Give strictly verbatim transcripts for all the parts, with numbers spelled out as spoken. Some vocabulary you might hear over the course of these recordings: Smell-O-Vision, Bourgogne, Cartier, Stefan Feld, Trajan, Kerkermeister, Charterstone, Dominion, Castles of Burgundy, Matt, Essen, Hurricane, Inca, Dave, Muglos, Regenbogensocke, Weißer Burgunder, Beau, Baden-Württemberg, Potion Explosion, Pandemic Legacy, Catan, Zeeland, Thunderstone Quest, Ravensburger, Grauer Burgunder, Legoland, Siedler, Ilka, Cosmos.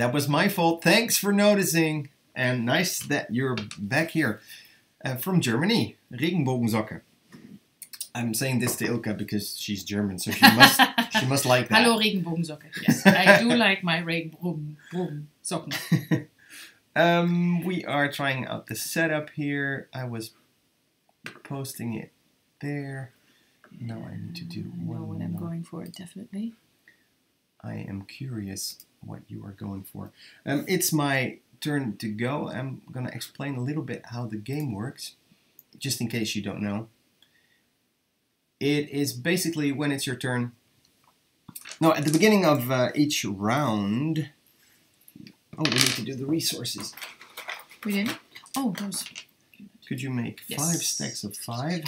That was my fault. Thanks for noticing. And nice that you're back here. Uh, from Germany, Regenbogensocke. I'm saying this to Ilka because she's German, so she must she must like that. Hello, Regenbogensocke. Yes, I do like my Regenbogensocken. um, we are trying out the setup here. I was posting it there. Now I need to do I one. I know what I'm going for, definitely. I am curious what you are going for. Um, it's my turn to go. I'm going to explain a little bit how the game works, just in case you don't know. It is basically when it's your turn. No, at the beginning of uh, each round. Oh, we need to do the resources. We didn't? Oh, those. Could you make yes. five stacks of five?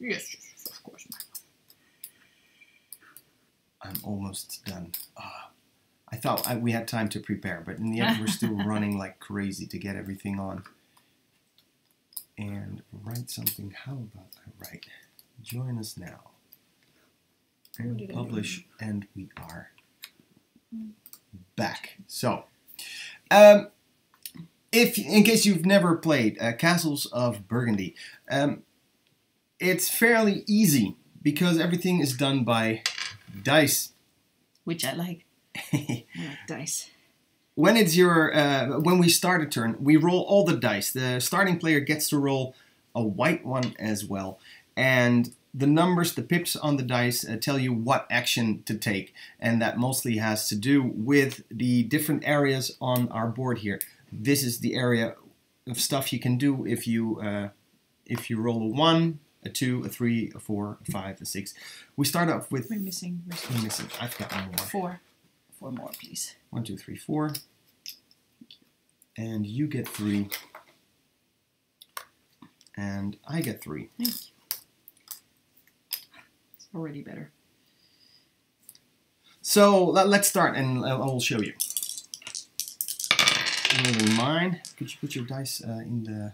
Yes, yes, of course. I'm almost done. Oh, I thought I, we had time to prepare, but in the end, we're still running like crazy to get everything on. And write something. How about I write? Join us now. And publish, and we are back. So, um, if in case you've never played uh, Castles of Burgundy, um, it's fairly easy because everything is done by dice, which I like. I like dice. When it's your uh, when we start a turn, we roll all the dice. The starting player gets to roll a white one as well. And the numbers, the pips on the dice, uh, tell you what action to take. And that mostly has to do with the different areas on our board here. This is the area of stuff you can do if you uh, if you roll a one, a two, a three, a four, a five, a six. We start off with... We're missing. We're missing. I've got one more. Four. Four more, please. One, two, three, four. Thank you. And you get three. And I get three. Thank you. Already better. So let's start, and I will show you. Really mine. Could you put your dice uh, in the?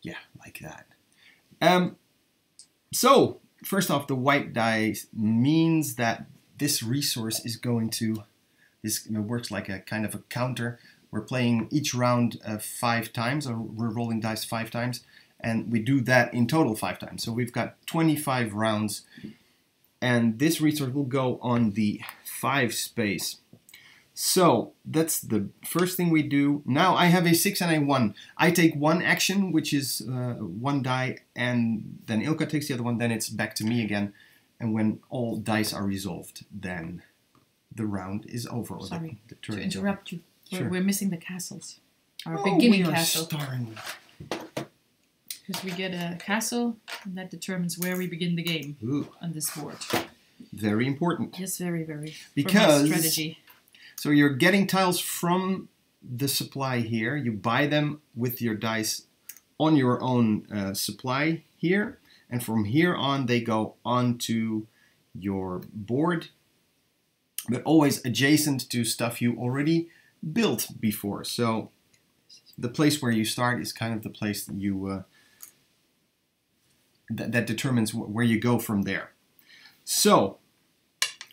Yeah, like that. Um. So first off, the white dice means that this resource is going to. This it works like a kind of a counter. We're playing each round uh, five times, or we're rolling dice five times. And we do that in total five times. So we've got twenty-five rounds. And this resource will go on the five space. So that's the first thing we do. Now I have a six and a one. I take one action, which is uh, one die. And then Ilka takes the other one. Then it's back to me again. And when all dice are resolved, then the round is over. Or Sorry the, the turn to interrupt over. you. Sure. We're missing the castles. Our oh, beginning we are castle. Starring. Because we get a castle, and that determines where we begin the game Ooh. on this board. Very important. Yes, very, very. Because strategy. So you're getting tiles from the supply here. You buy them with your dice on your own uh, supply here, and from here on they go onto your board, but always adjacent to stuff you already built before. So the place where you start is kind of the place that you. Uh, That, that determines wh where you go from there. So,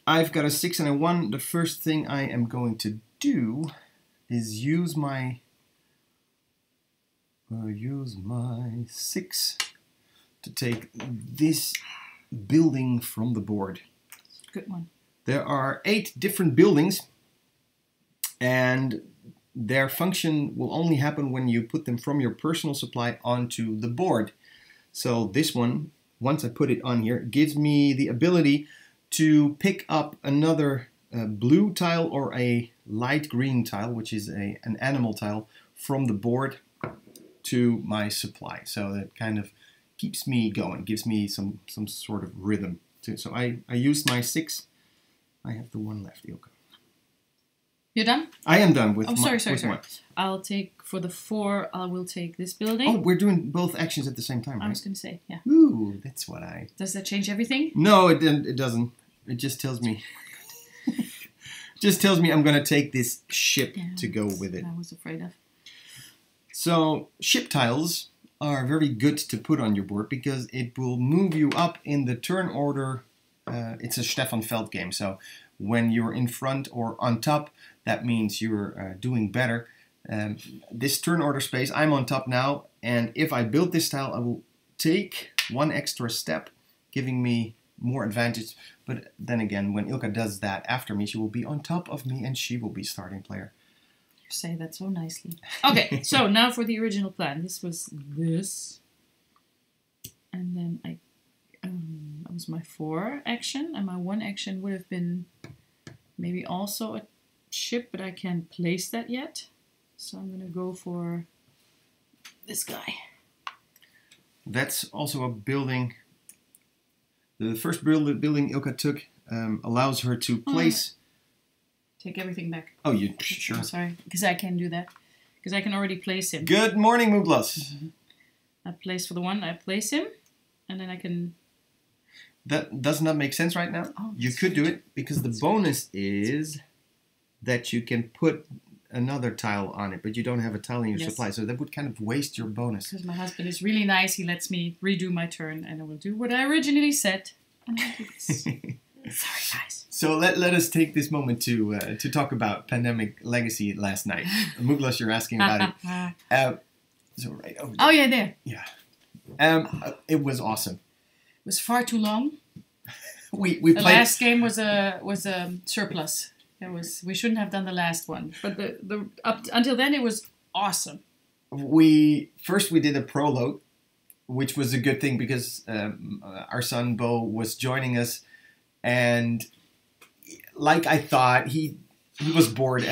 I've got a six and a one. The first thing I am going to do is use my uh, use my six to take this building from the board. Good one. There are eight different buildings, and their function will only happen when you put them from your personal supply onto the board. So this one, once I put it on here, gives me the ability to pick up another uh, blue tile or a light green tile, which is a, an animal tile, from the board to my supply. So that kind of keeps me going, gives me some, some sort of rhythm too. So I, I used my six. I have the one left, Ilka. You're done? I am done with oh, sorry, my, sorry, with sorry. One. I'll take, for the four, I will take this building. Oh, we're doing both actions at the same time, right? I was going to say, yeah. Ooh, that's what I... Does that change everything? No, it, it doesn't. It just tells me... just tells me I'm going to take this ship yeah, to go with it. I was afraid of. So, ship tiles are very good to put on your board because it will move you up in the turn order uh, it's a Stefan Feld game, so when you're in front or on top, that means you're uh, doing better. Um, this turn order space, I'm on top now, and if I build this tile, I will take one extra step, giving me more advantage. But then again, when Ilka does that after me, she will be on top of me, and she will be starting player. You say that so nicely. Okay, so now for the original plan. This was this, and then I, um, that was my four action, and my one action would have been maybe also a ship, but I can't place that yet. So I'm gonna go for this guy. That's also a building. The first build, building Ilka took um, allows her to place. Oh, take everything back. Oh, you sure? I'm sorry, because I can do that. Because I can already place him. Good morning, Muglos. Mm-hmm. I place for the one. I place him, and then I can. That does not make sense right now. Oh, you could do it because the bonus is that you can put another tile on it, but you don't have a tile in your yes. supply, so that would kind of waste your bonus. Because my husband is really nice, he lets me redo my turn, and I will do what I originally said. And I do this. Sorry, guys. So let, let us take this moment to uh, to talk about Pandemic Legacy last night. Muglos, you're asking about it. Uh, so right over there. Oh yeah, there. Yeah. Um, uh, it was awesome. It was far too long. we we the played. Last game was a was a surplus. There was, we shouldn't have done the last one, but the, the up until then it was awesome. We first we did a prologue, which was a good thing because um, our son Beau was joining us, and like I thought, he he was bored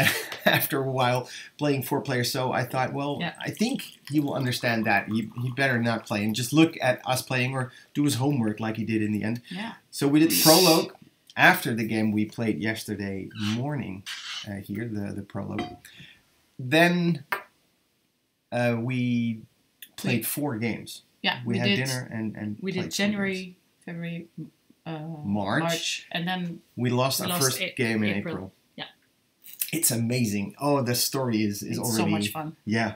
after a while playing four players. So I thought, well, yeah. I think he will understand that he he better not play and just look at us playing or do his homework like he did in the end. Yeah. So we did prologue. After the game we played yesterday morning, uh, here, the, the prologue, then uh, we played four games. Yeah, we, we had did, dinner and, and we did January, February, uh, March. March, and then we lost we our lost first a game in April. April. Yeah, it's amazing. Oh, the story is is it's already so much fun. Yeah,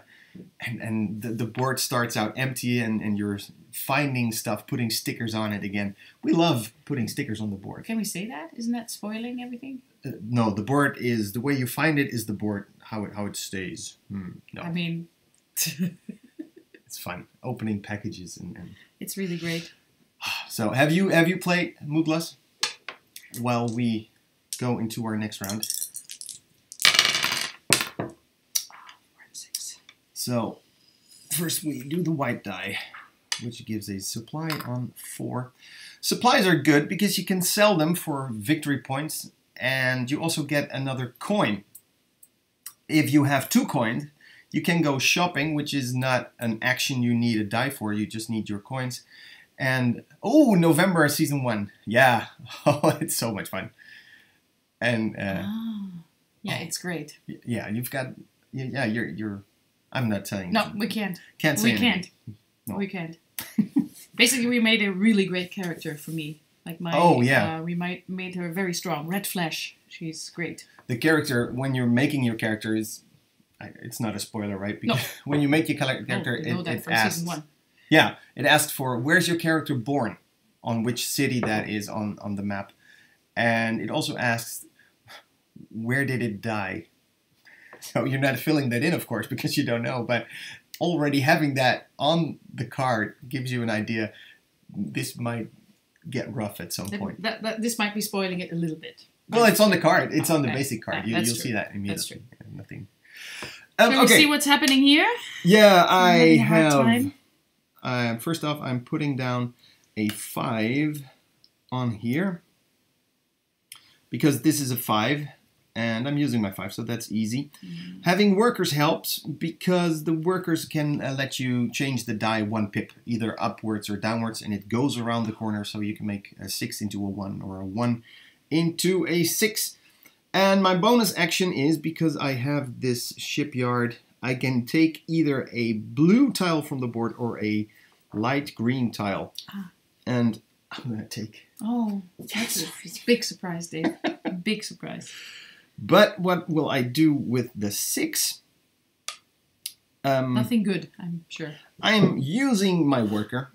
and and the, the board starts out empty, and and you're finding stuff, putting stickers on it again. We love putting stickers on the board. Can we say that? Isn't that spoiling everything? Uh, no, the board is, the way you find it is the board, how it, how it stays. Mm, no. I mean. It's fun. Opening packages. and, and... It's really great. So have you, have you played Muglos? While we go into our next round. Oh, six. So first we do the white die, which gives a supply on four. Supplies are good because you can sell them for victory points, and you also get another coin. If you have two coins, you can go shopping, which is not an action you need a die for, you just need your coins. And, oh, November season one. Yeah, oh, it's so much fun. And uh, oh, yeah, it's great. Yeah, you've got, yeah, you're, you're, I'm not telling you. No, we can't. Can't say We anything. can't. No. We can't. Basically, we made a really great character for me. Like my, oh yeah, uh, we might made her very strong. Red Flash, she's great. The character, when you're making your character, is it's not a spoiler, right? Because no. When you make your character, no, you know it, that it from asks. Season one. Yeah, it asks for where's your character born, on which city that is on on the map, and it also asks where did it die. So you're not filling that in, of course, because you don't know, but. Already having that on the card gives you an idea. This might get rough at some that, point. That, that, this might be spoiling it a little bit. Well, it's on the card. It's on the okay. basic card. That, you, you'll true. see that immediately. That's true. Yeah, nothing. Um, Can okay. we see what's happening here? Yeah, I have. Uh, first off, I'm putting down a five on here because this is a five. And I'm using my five, so that's easy. Mm-hmm. Having workers helps because the workers can uh, let you change the die one pip, either upwards or downwards, and it goes around the corner, so you can make a six into a one or a one into a six. And my bonus action is, because I have this shipyard, I can take either a blue tile from the board or a light green tile. Ah. And I'm gonna take... Oh, that's a big surprise, Dave. Big surprise. But what will I do with the six? Um, Nothing good, I'm sure. I'm using my worker,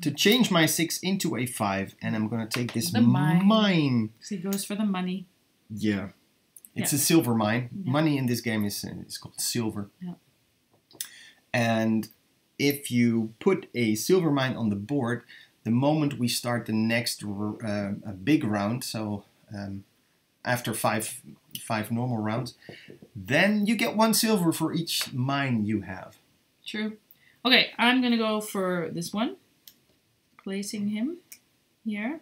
to change my six into a five, and I'm going to take this the mine. mine. So it goes for the money. Yeah. It's yeah. a silver mine. Yeah. Money in this game is is called silver. Yeah. And if you put a silver mine on the board, the moment we start the next uh, big round, so um, after five five normal rounds, then you get one silver for each mine you have. True. Okay, I'm going to go for this one. Placing him here.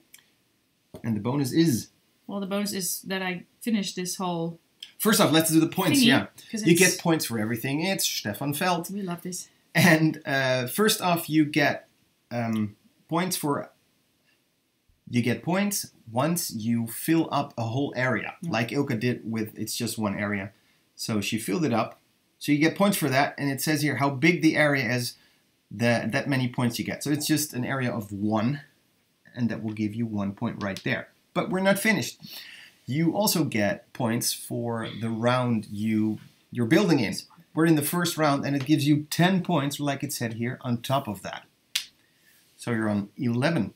And the bonus is? Well, the bonus is that I finish this whole... First off, let's do the points, thingy, yeah. You get points for everything. It's Stefan Feld. We love this. And uh, first off, you get um, points for... You get points once you fill up a whole area, yeah. like Ilka did with it's just one area. So she filled it up. So you get points for that, and it says here how big the area is, the, that many points you get. So it's just an area of one, and that will give you one point right there. But we're not finished. You also get points for the round you, you're building in. We're in the first round, and it gives you ten points, like it said here, on top of that. So you're on eleven.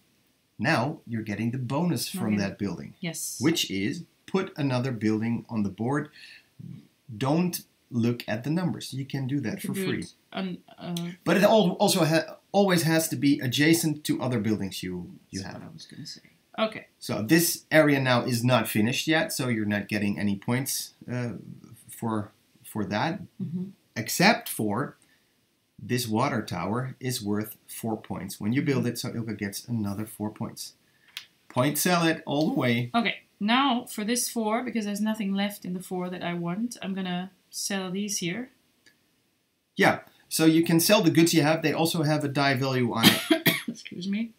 Now you're getting the bonus from okay. that building. Yes. Which is put another building on the board. Don't... Look at the numbers. You can do that for free. On, uh, but it all also ha always has to be adjacent to other buildings you you have. That's what I was going to say. Okay. So this area now is not finished yet, so you're not getting any points uh, for for that, mm-hmm. except for this water tower is worth four points when you build it. So Ilka gets another four points. Point sell it all the way. Okay. Now for this four, because there's nothing left in the four that I want, I'm gonna. Sell these here. Yeah, so you can sell the goods you have. They also have a die value on it. Excuse me.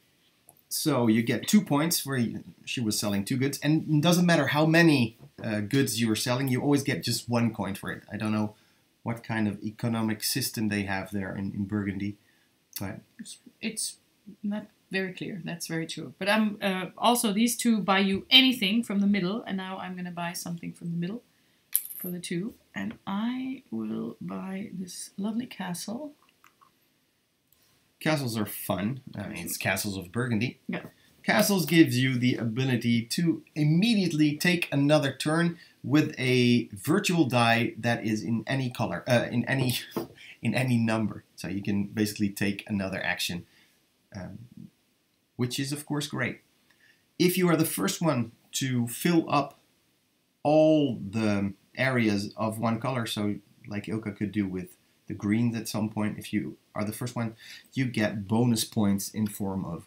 So you get two points where you, she was selling two goods. And it doesn't matter how many uh, goods you are selling. You always get just one coin for it. I don't know what kind of economic system they have there in, in Burgundy. But it's, it's not very clear. That's very true. But I'm uh, also, these two buy you anything from the middle. And now I'm going to buy something from the middle. For the two, and I will buy this lovely castle. Castles are fun. I mean, it's Castles of Burgundy. Yeah. Castles gives you the ability to immediately take another turn with a virtual die that is in any color, uh, in any, in any number. So you can basically take another action, um, which is of course great. If you are the first one to fill up all the areas of one color, so like Ilka could do with the greens at some point, if you are the first one, you get bonus points in form of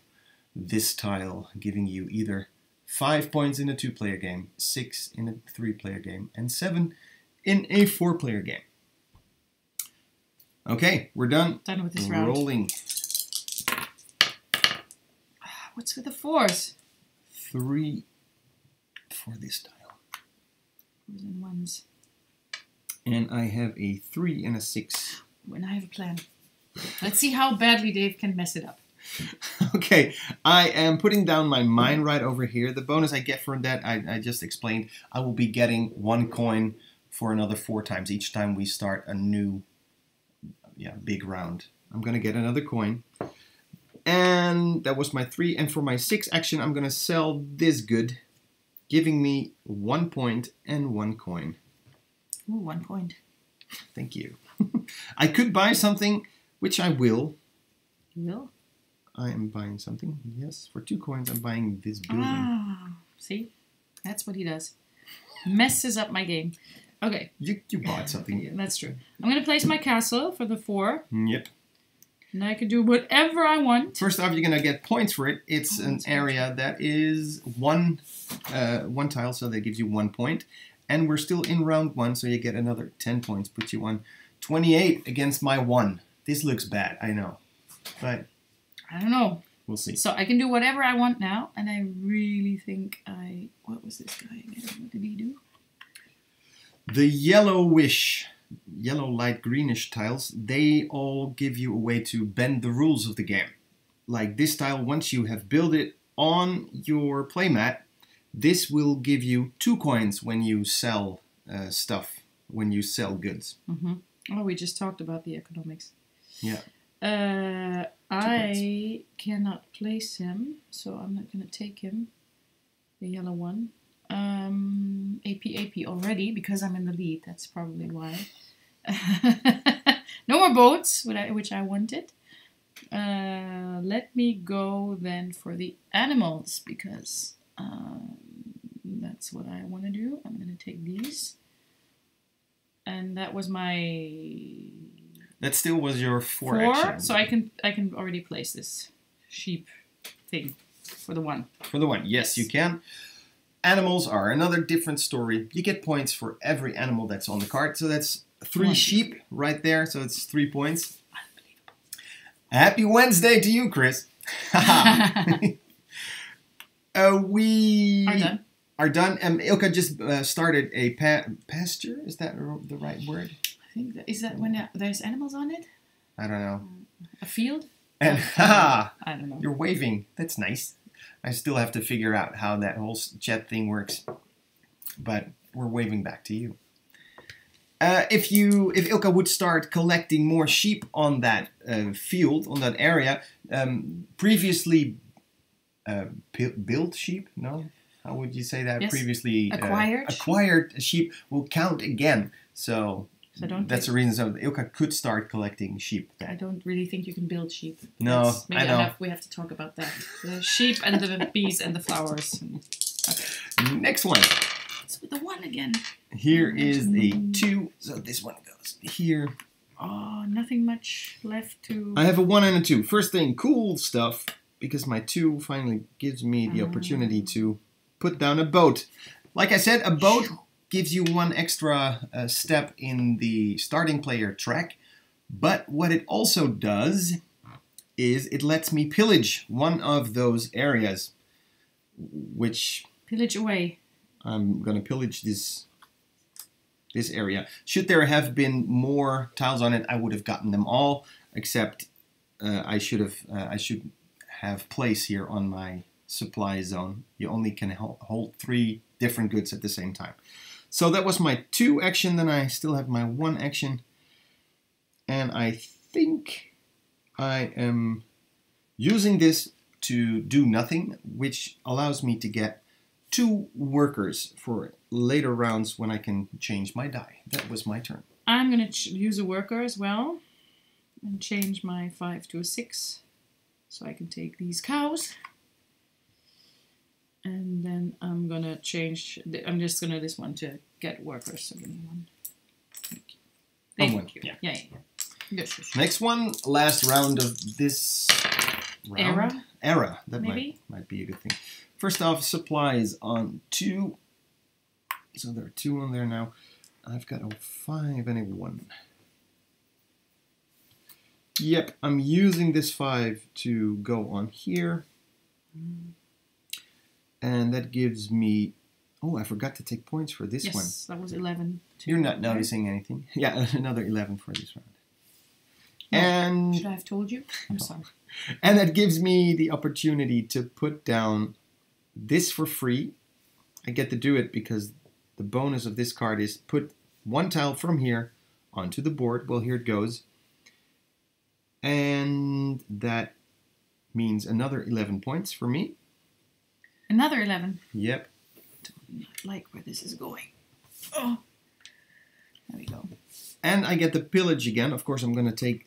this tile, giving you either five points in a two-player game, six in a three-player game, and seven in a four-player game. Okay, we're done. Done with this round. Rolling. What's with the fours? Three for this tile. And ones. And I have a three and a six. When I have a plan. Let's see how badly Dave can mess it up. Okay, I am putting down my mine right over here. The bonus I get from that, I, I just explained. I will be getting one coin for another four times. Each time we start a new yeah, big round. I'm going to get another coin. And that was my three. And for my six action, I'm going to sell this good. Giving me one point and one coin. Ooh, one point. Thank you. I could buy something, which I will. You will? I am buying something, yes. For two coins, I'm buying this building. Ah, see? That's what he does. Messes up my game. Okay. You, you bought something. Yeah, that's true. I'm going to place my castle for the four. Yep. And I can do whatever I want. First off, you're going to get points for it. It's oh, an area good. that is one uh, one tile, so that gives you one point. And we're still in round one, so you get another ten points. Puts you on twenty-eight against my one. This looks bad, I know. But I don't know. We'll see. So I can do whatever I want now, and I really think I... What was this guy again? What did he do? The yellowish... yellow, light, greenish tiles, they all give you a way to bend the rules of the game. Like this tile, once you have built it on your playmat, this will give you two coins when you sell uh, stuff, when you sell goods. Mm-hmm. Oh, we just talked about the economics. Yeah. Uh, I cannot place him, so I'm not going to take him. The yellow one. Um, A P A P already, because I'm in the lead. That's probably why. No more boats, which I wanted. Uh, let me go then for the animals, because um, that's what I want to do. I'm going to take these. And that was my... That still was your four, four action. So I can I can already place this sheep thing for the one. For the one, yes, yes, you can. Animals are another different story. You get points for every animal that's on the card. So that's three sheep right there. So it's three points. Unbelievable. Happy Wednesday to you, Chris. uh, we are done. Are done. Um, Ilka just uh, started a pa pasture. Is that the right word? Is that when there's animals on it? I don't know. A field? And, I don't know. You're waving. That's nice. I still have to figure out how that whole chat thing works. But we're waving back to you. Uh, if you, if Ilka would start collecting more sheep on that uh, field, on that area, um, previously uh, built sheep, no? How would you say that? Yes. Previously acquired, uh, acquired sheep will count again. So... So don't That's the reason so Ilka could start collecting sheep. I don't really think you can build sheep. No, That's maybe I know. Enough. We have to talk about that. The sheep and the bees and the flowers. Okay. Next one. It's with the one again. Here is the two. So this one goes here. Oh, nothing much left to... I have a one and a two. First thing, cool stuff, because my two finally gives me the um. opportunity to put down a boat. Like I said, a boat... gives you one extra uh, step in the starting player track, but what it also does is it lets me pillage one of those areas, which... Pillage away. I'm gonna pillage this, this area. Should there have been more tiles on it, I would have gotten them all, except uh, I should have uh, I should have place here on my supply zone. You only can hold three different goods at the same time. So that was my two action, then I still have my one action. And I think I am using this to do nothing, which allows me to get two workers for later rounds when I can change my die. That was my turn. I'm going to use a worker as well and change my five to a six so I can take these cows. And then I'm going to change, the, I'm just going to this one to get workers. So give me one. Thank you. Thank one. you. Yeah. Yeah, yeah, yeah. Good, good, good. Next one, last round of this round. Era? Era. That Maybe. Might, might be a good thing. First off, supplies on two. So there are two on there now. I've got a five and a one. Yep, I'm using this five to go on here. Mm. And that gives me... Oh, I forgot to take points for this yes, one. Yes, that was eleven. Too. You're not noticing anything. Yeah, another eleven for this round. No, and should I have told you? I'm no. sorry. And that gives me the opportunity to put down this for free. I get to do it because the bonus of this card is put one tile from here onto the board. Well, here it goes. And that means another eleven points for me. Another eleven. Yep. Don't like where this is going. Oh. There we go. And I get the pillage again. Of course, I'm going to take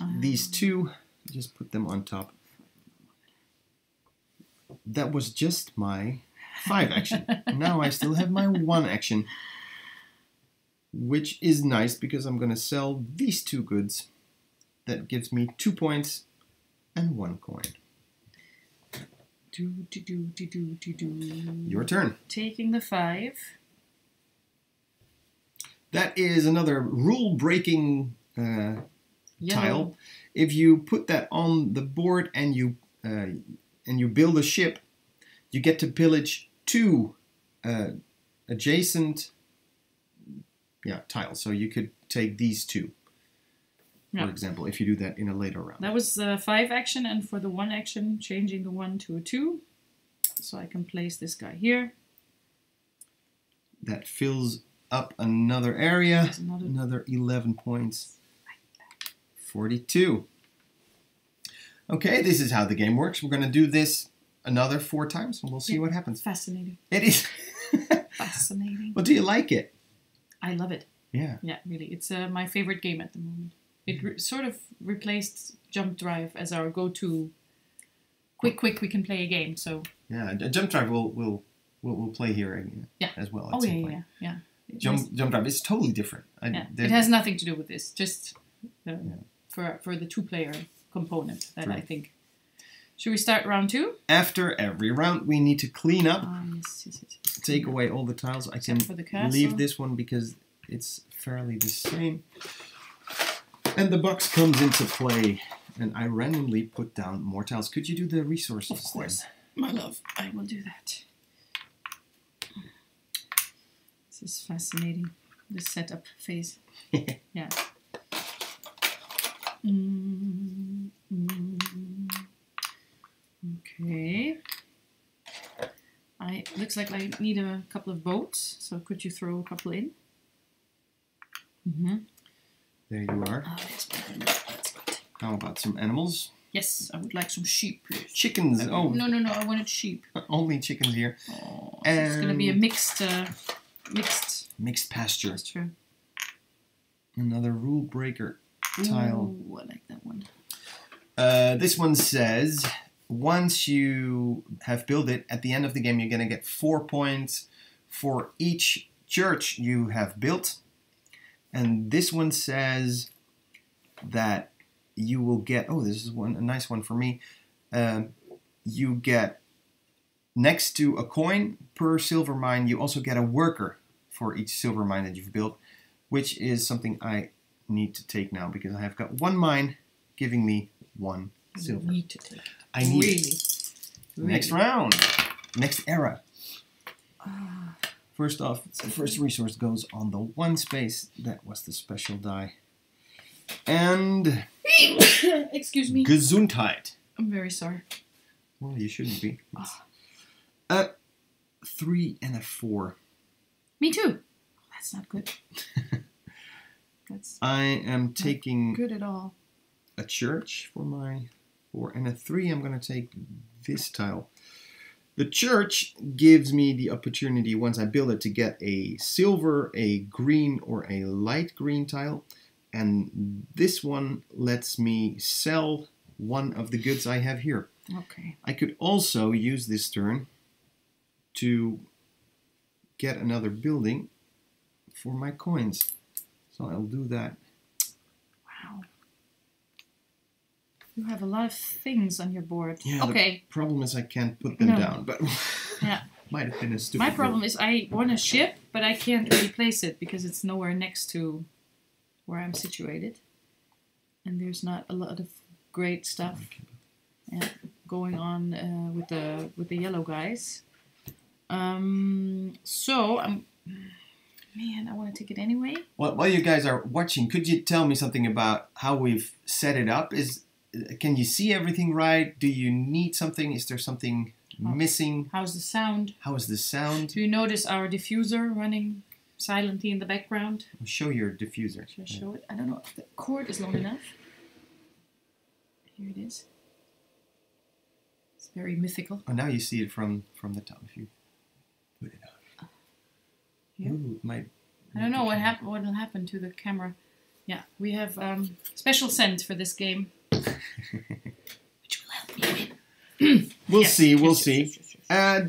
um, these two. Just put them on top. That was just my five action. Now I still have my one action. Which is nice because I'm going to sell these two goods. That gives me two points and one coin. Do, do, do, do, do, do, do. Your turn. Taking the five. That is another rule-breaking uh, tile. If you put that on the board and you uh, and you build a ship, you get to pillage two uh, adjacent yeah tiles. So you could take these two. For example, if you do that in a later round. That was uh, five action, and for the one action, changing the one to a two. So I can place this guy here. That fills up another area. Another... another eleven points. forty-two. Okay, this is how the game works. We're going to do this another four times, and we'll see yeah. what happens. Fascinating. It is. Fascinating. Well, do you like it? I love it. Yeah. Yeah, really. It's uh, my favorite game at the moment. It re sort of replaced Jump Drive as our go-to. Quick, quick, we can play a game, so... Yeah, Jump Drive we'll, we'll, we'll, we'll play here again, yeah. as well. Oh, yeah, yeah, yeah. Jump, jump Drive, it's totally different. I, yeah. It has nothing to do with this, just uh, yeah. for, for the two-player component that True. I think. Should we start round two? After every round, we need to clean up, ah, yes, yes, yes, yes. take away all the tiles. I Except can leave this one because it's fairly the same. And the box comes into play, and I randomly put down more tiles. Could you do the resources? Of course, then? My love, I will do that. This is fascinating, the setup phase. Yeah. Mm, mm, okay. I looks like I need a couple of boats, so could you throw a couple in? Mm-hmm. There you are. Oh, that's good. That's good. How about some animals? Yes, I would like some sheep. Please. Chickens. I, oh. No, no, no. I wanted sheep. Only chickens here. Oh, so it's going to be a mixed, uh, mixed, mixed pasture. pasture. Another rule breaker tile. Ooh, I like that one. Uh, this one says once you have built it, at the end of the game, you're going to get four points for each church you have built. And this one says that you will get, oh, this is one a nice one for me, um, you get next to a coin per silver mine, you also get a worker for each silver mine that you've built, which is something I need to take now because I have got one mine giving me one silver. You need to take it. I need really? it. Really? Next round, next era. Uh. First off, the first resource goes on the one space. That was the special die. And... Excuse me. Gesundheit. I'm very sorry. Well, you shouldn't be. A three and a four. Me too. That's not good. That's I am taking... good at all. A church for my four. And a three, I'm going to take this tile. The church gives me the opportunity, once I build it, to get a silver, a green, or a light green tile. And this one lets me sell one of the goods I have here. Okay. I could also use this turn to get another building for my coins. So I'll do that. Wow. You have a lot of things on your board. Yeah, okay. The problem is I can't put them no. down, but yeah. might have been a stupid. My problem rule. is I want a ship, but I can't really place it because it's nowhere next to where I'm situated, and there's not a lot of great stuff yeah, going on uh, with the with the yellow guys. Um, so I'm. Man, I want to take it anyway. Well, while you guys are watching, could you tell me something about how we've set it up? Is Can you see everything right? Do you need something? Is there something missing? How's the sound? How is the sound? Do you notice our diffuser running silently in the background? I'll show your diffuser. Should I show yeah. it? I don't know if the cord is long enough. Here it is. It's very mythical. Oh, now you see it from, from the top. If you put it up. Yeah. Ooh, my, my I don't know what hap what will happen to the camera. Yeah, we have um, special scent for this game. Which will help me win. We'll yes. see, we'll yes, see. Yes, yes, yes, yes. Uh,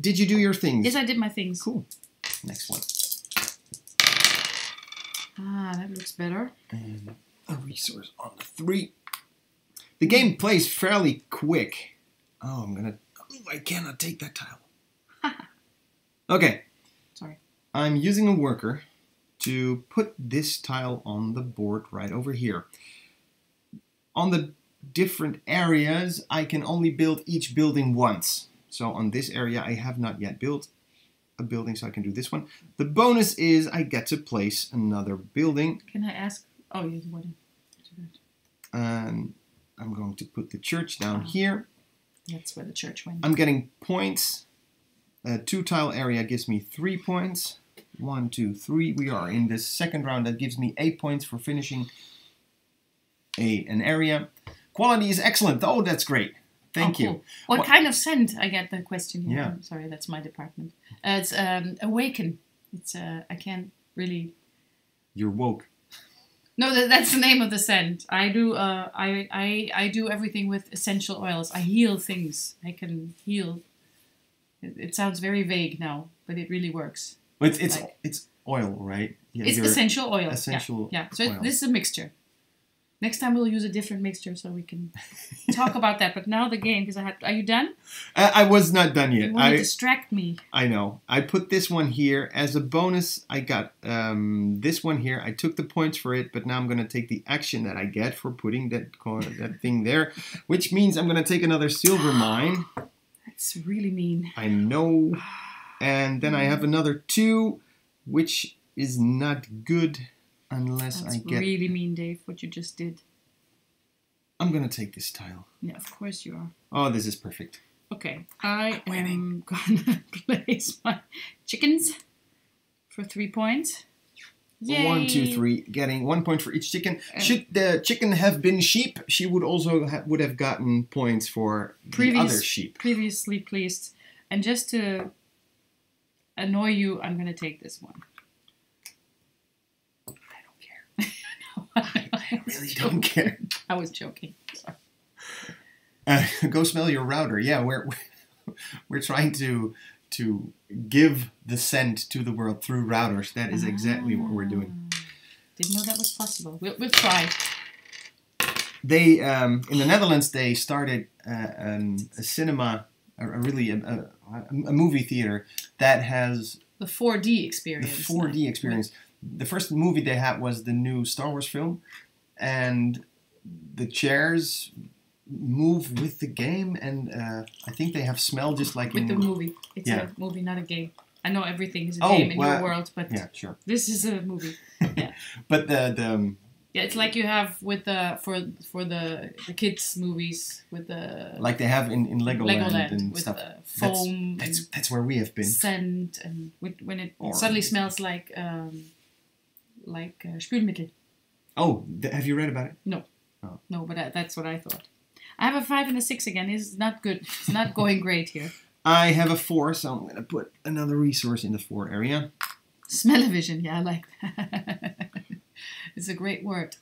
did you do your things? Yes, I did my things. Cool. Next one. Ah, that looks better. And a resource on the three. The game plays fairly quick. Oh, I'm gonna... Oh, I cannot take that tile. Okay. Sorry. I'm using a worker to put this tile on the board right over here. On the different areas, I can only build each building once. So on this area, I have not yet built a building, so I can do this one. The bonus is I get to place another building. Can I ask? Oh, you want to. Um, I'm going to put the church down oh. here. That's where the church went. I'm getting points. A two tile area gives me three points. One, two, three. We are in the second round. That gives me eight points for finishing A, an area. Quality is excellent. Oh, that's great. Thank oh, you. Cool. What, what kind of scent? I get the question here. Yeah. Sorry, that's my department. Uh, it's um, awaken. It's uh, I can't really. You're woke. No, that, that's the name of the scent. I do. Uh, I I I do everything with essential oils. I heal things. I can heal. It, it sounds very vague now, but it really works. But it's it's, like, it's oil, right? Yeah, it's essential oil. Essential. Yeah. yeah. So oil. It, this is a mixture. Next time we'll use a different mixture so we can talk about that. But now the game, because I had. Are you done? I, I was not done yet. You want to distract me. I know. I put this one here as a bonus. I got um, this one here. I took the points for it, but now I'm going to take the action that I get for putting that that thing there, which means I'm going to take another silver mine. That's really mean. I know. And then I have another two, which is not good. Unless That's I get... really mean, Dave, what you just did. I'm going to take this tile. Yeah, of course you are. Oh, this is perfect. Okay, I am going to place my chickens for three points. Yay. One, two, three, getting one point for each chicken. And should the chicken have been sheep, she would also ha would have gotten points for previous, the other sheep. Previously pleased. And just to annoy you, I'm going to take this one. I, I really don't care. I was joking. Sorry. Uh, go smell your router. Yeah, we're we're trying to to give the scent to the world through routers. That is exactly ah, what we're doing. Didn't know that was possible. We'll, we'll try. They um, in the Netherlands they started uh, um, a cinema, a, a really a, a, a movie theater that has the four D experience. The four D experience. Right. The first movie they had was the new Star Wars film, and the chairs move with the game, and uh, I think they have smell just like with in... With the movie. It's yeah. a movie, not a game. I know everything is a oh, game in well, your world, but yeah, sure. This is a movie. Yeah. But the... the yeah, it's like you have with the for for the, the kids movies with the like they have in in Legoland, Legoland and with stuff. The foam. That's, that's that's where we have been. Scent and with, when it or suddenly maybe. smells like um, like uh, Spülmittel. Oh, th have you read about it? No, oh. no, but I, that's what I thought. I have a five and a six again. It's not good. It's not going great here. I have a four, so I'm gonna put another resource in the four area. Smell-O-Vision, yeah, I like that. It's a great word.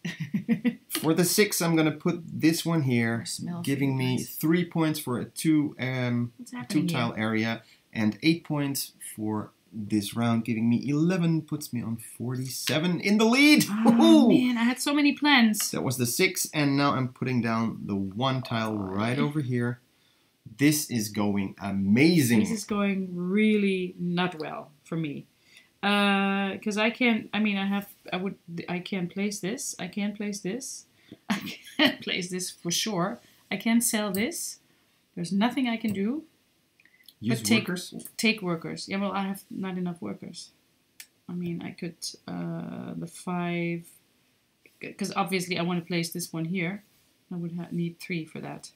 For the six, I'm going to put this one here, giving me nice. three points for a two, um, two tile here? area, and eight points for this round, giving me eleven, puts me on forty-seven in the lead. Oh, man, I had so many plans. That was the six, and now I'm putting down the one tile right over here. This is going amazing. This is going really not well for me. Because uh, I can't, I mean, I have, I would, I can't place this, I can't place this, I can't place this for sure, I can't sell this, there's nothing I can do, Use but take workers. take workers, yeah, well, I have not enough workers, I mean, I could, uh, the five, because obviously I want to place this one here, I would ha need three for that.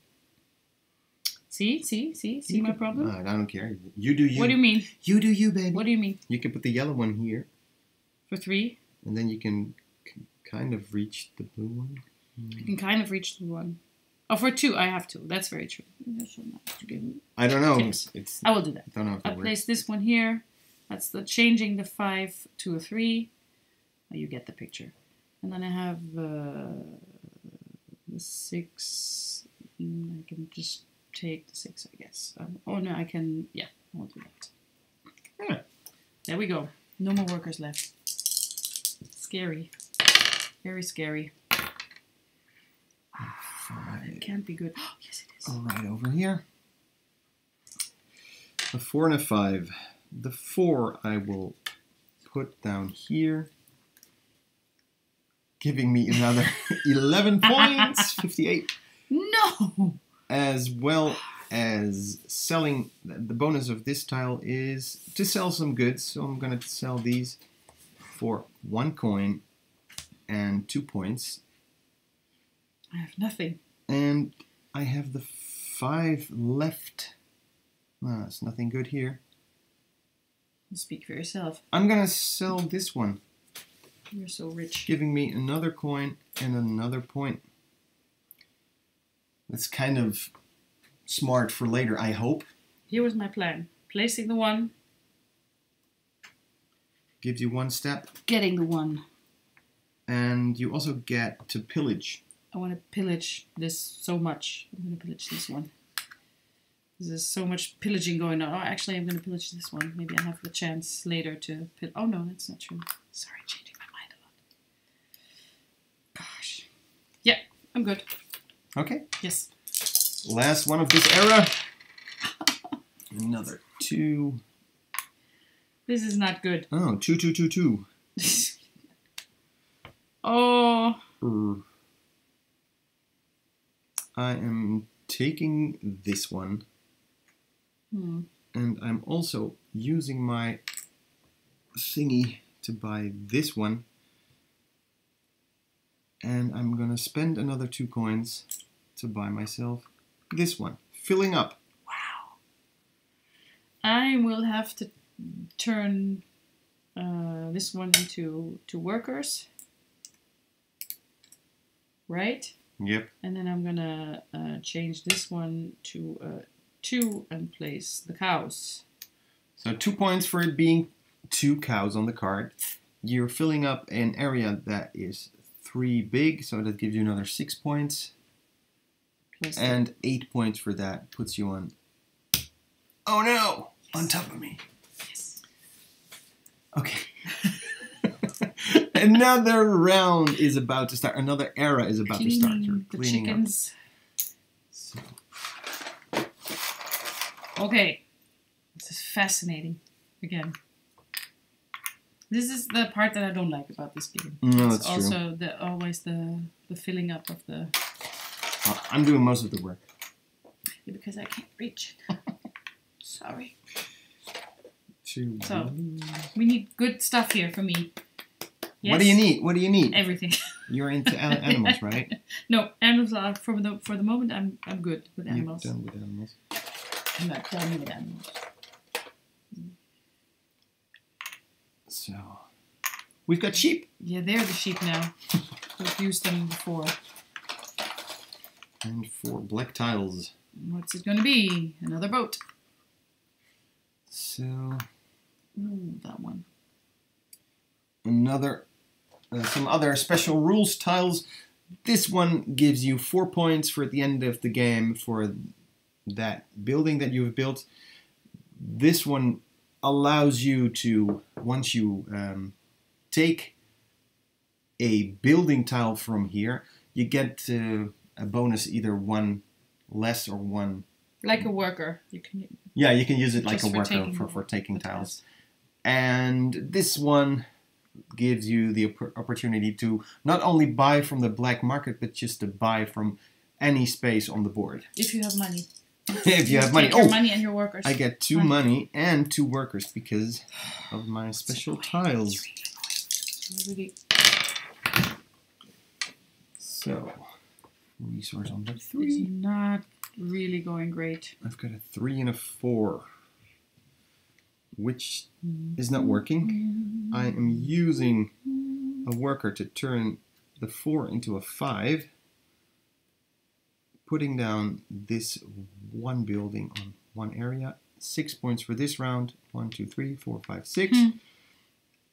See, see, see, see you my could, problem? Uh, I don't care. You do you. What do you mean? You do you, baby. What do you mean? You can put the yellow one here. For three? And then you can kind of reach the blue one. Mm. You can kind of reach the blue one. Oh, for two, I have two. That's very true. I don't know. It's, it's, I will do that. I don't know if I'll place this one here. That's the changing the five to a three. Oh, you get the picture. And then I have uh, the six. I can just... take the six, I guess. Um, oh no, I can, yeah, I'll do that. Yeah. There we go. No more workers left. Scary. Very scary. Ah, it can't be good. Oh, yes, it is. All right, over here. A four and a five. The four I will put down here, giving me another eleven points, fifty-eight. No! As well as selling, the bonus of this tile is to sell some goods. So I'm going to sell these for one coin and two points. I have nothing. And I have the five left. Well, it's nothing good here. Speak for yourself. I'm going to sell this one. You're so rich. Giving me another coin and another point. That's kind of smart for later, I hope. Here was my plan. Placing the one. Gives you one step. Getting the one. And you also get to pillage. I want to pillage this so much. I'm going to pillage this one. There's so much pillaging going on. Oh, actually, I'm going to pillage this one. Maybe I have the chance later to pillage. Oh, no, that's not true. Sorry, changing my mind a lot. Gosh. Yeah, I'm good. Okay. Yes. Last one of this era. Another two. This is not good. Oh, two, two, two, two. Oh. Brr. I am taking this one. Hmm. And I'm also using my thingy to buy this one. And I'm going to spend another two coins to buy myself this one. Filling up. Wow. I will have to turn uh, this one into to workers. Right? Yep. And then I'm going to uh, change this one to uh, two and place the cows. So two points for it being two cows on the card. You're filling up an area that is three big, so that gives you another six points. Plus and eight points for that puts you on... Oh no! Yes. On top of me. Yes. Okay. Another round is about to start. Another era is about Clean to start. You're cleaning the chickens. So. Okay. This is fascinating. Again. This is the part that I don't like about this game. No, that's it's also true. The, always the, the filling up of the... Well, I'm doing most of the work. Yeah, because I can't reach. Sorry. Too so, we need good stuff here for me. Yes. What do you need? What do you need? Everything. You're into animals, right? No, animals are for the for the moment. I'm I'm good with animals. You're done with animals. I'm not done with animals. So we've got sheep. Yeah, they're the sheep now. We've used them before. And for black tiles. What's it going to be? Another boat. So. Ooh, that one. Another. Uh, some other special rules tiles. This one gives you four points for at the end of the game for that building that you've built. This one allows you to, once you um, take a building tile from here, you get uh, a bonus, either one less or one... Like a worker. You can. Yeah, you can use it like a worker for, for taking tiles. And this one... gives you the opportunity to not only buy from the black market, but just to buy from any space on the board. If you have money. If you have money. Your oh, money and your workers. I get two money. money and two workers because of my special tiles. Really so, resource on the three. It's not really going great. I've got a three and a four. Which is not working. I am using a worker to turn the four into a five, putting down this one building on one area. Six points for this round. One, two, three, four, five, six. Mm.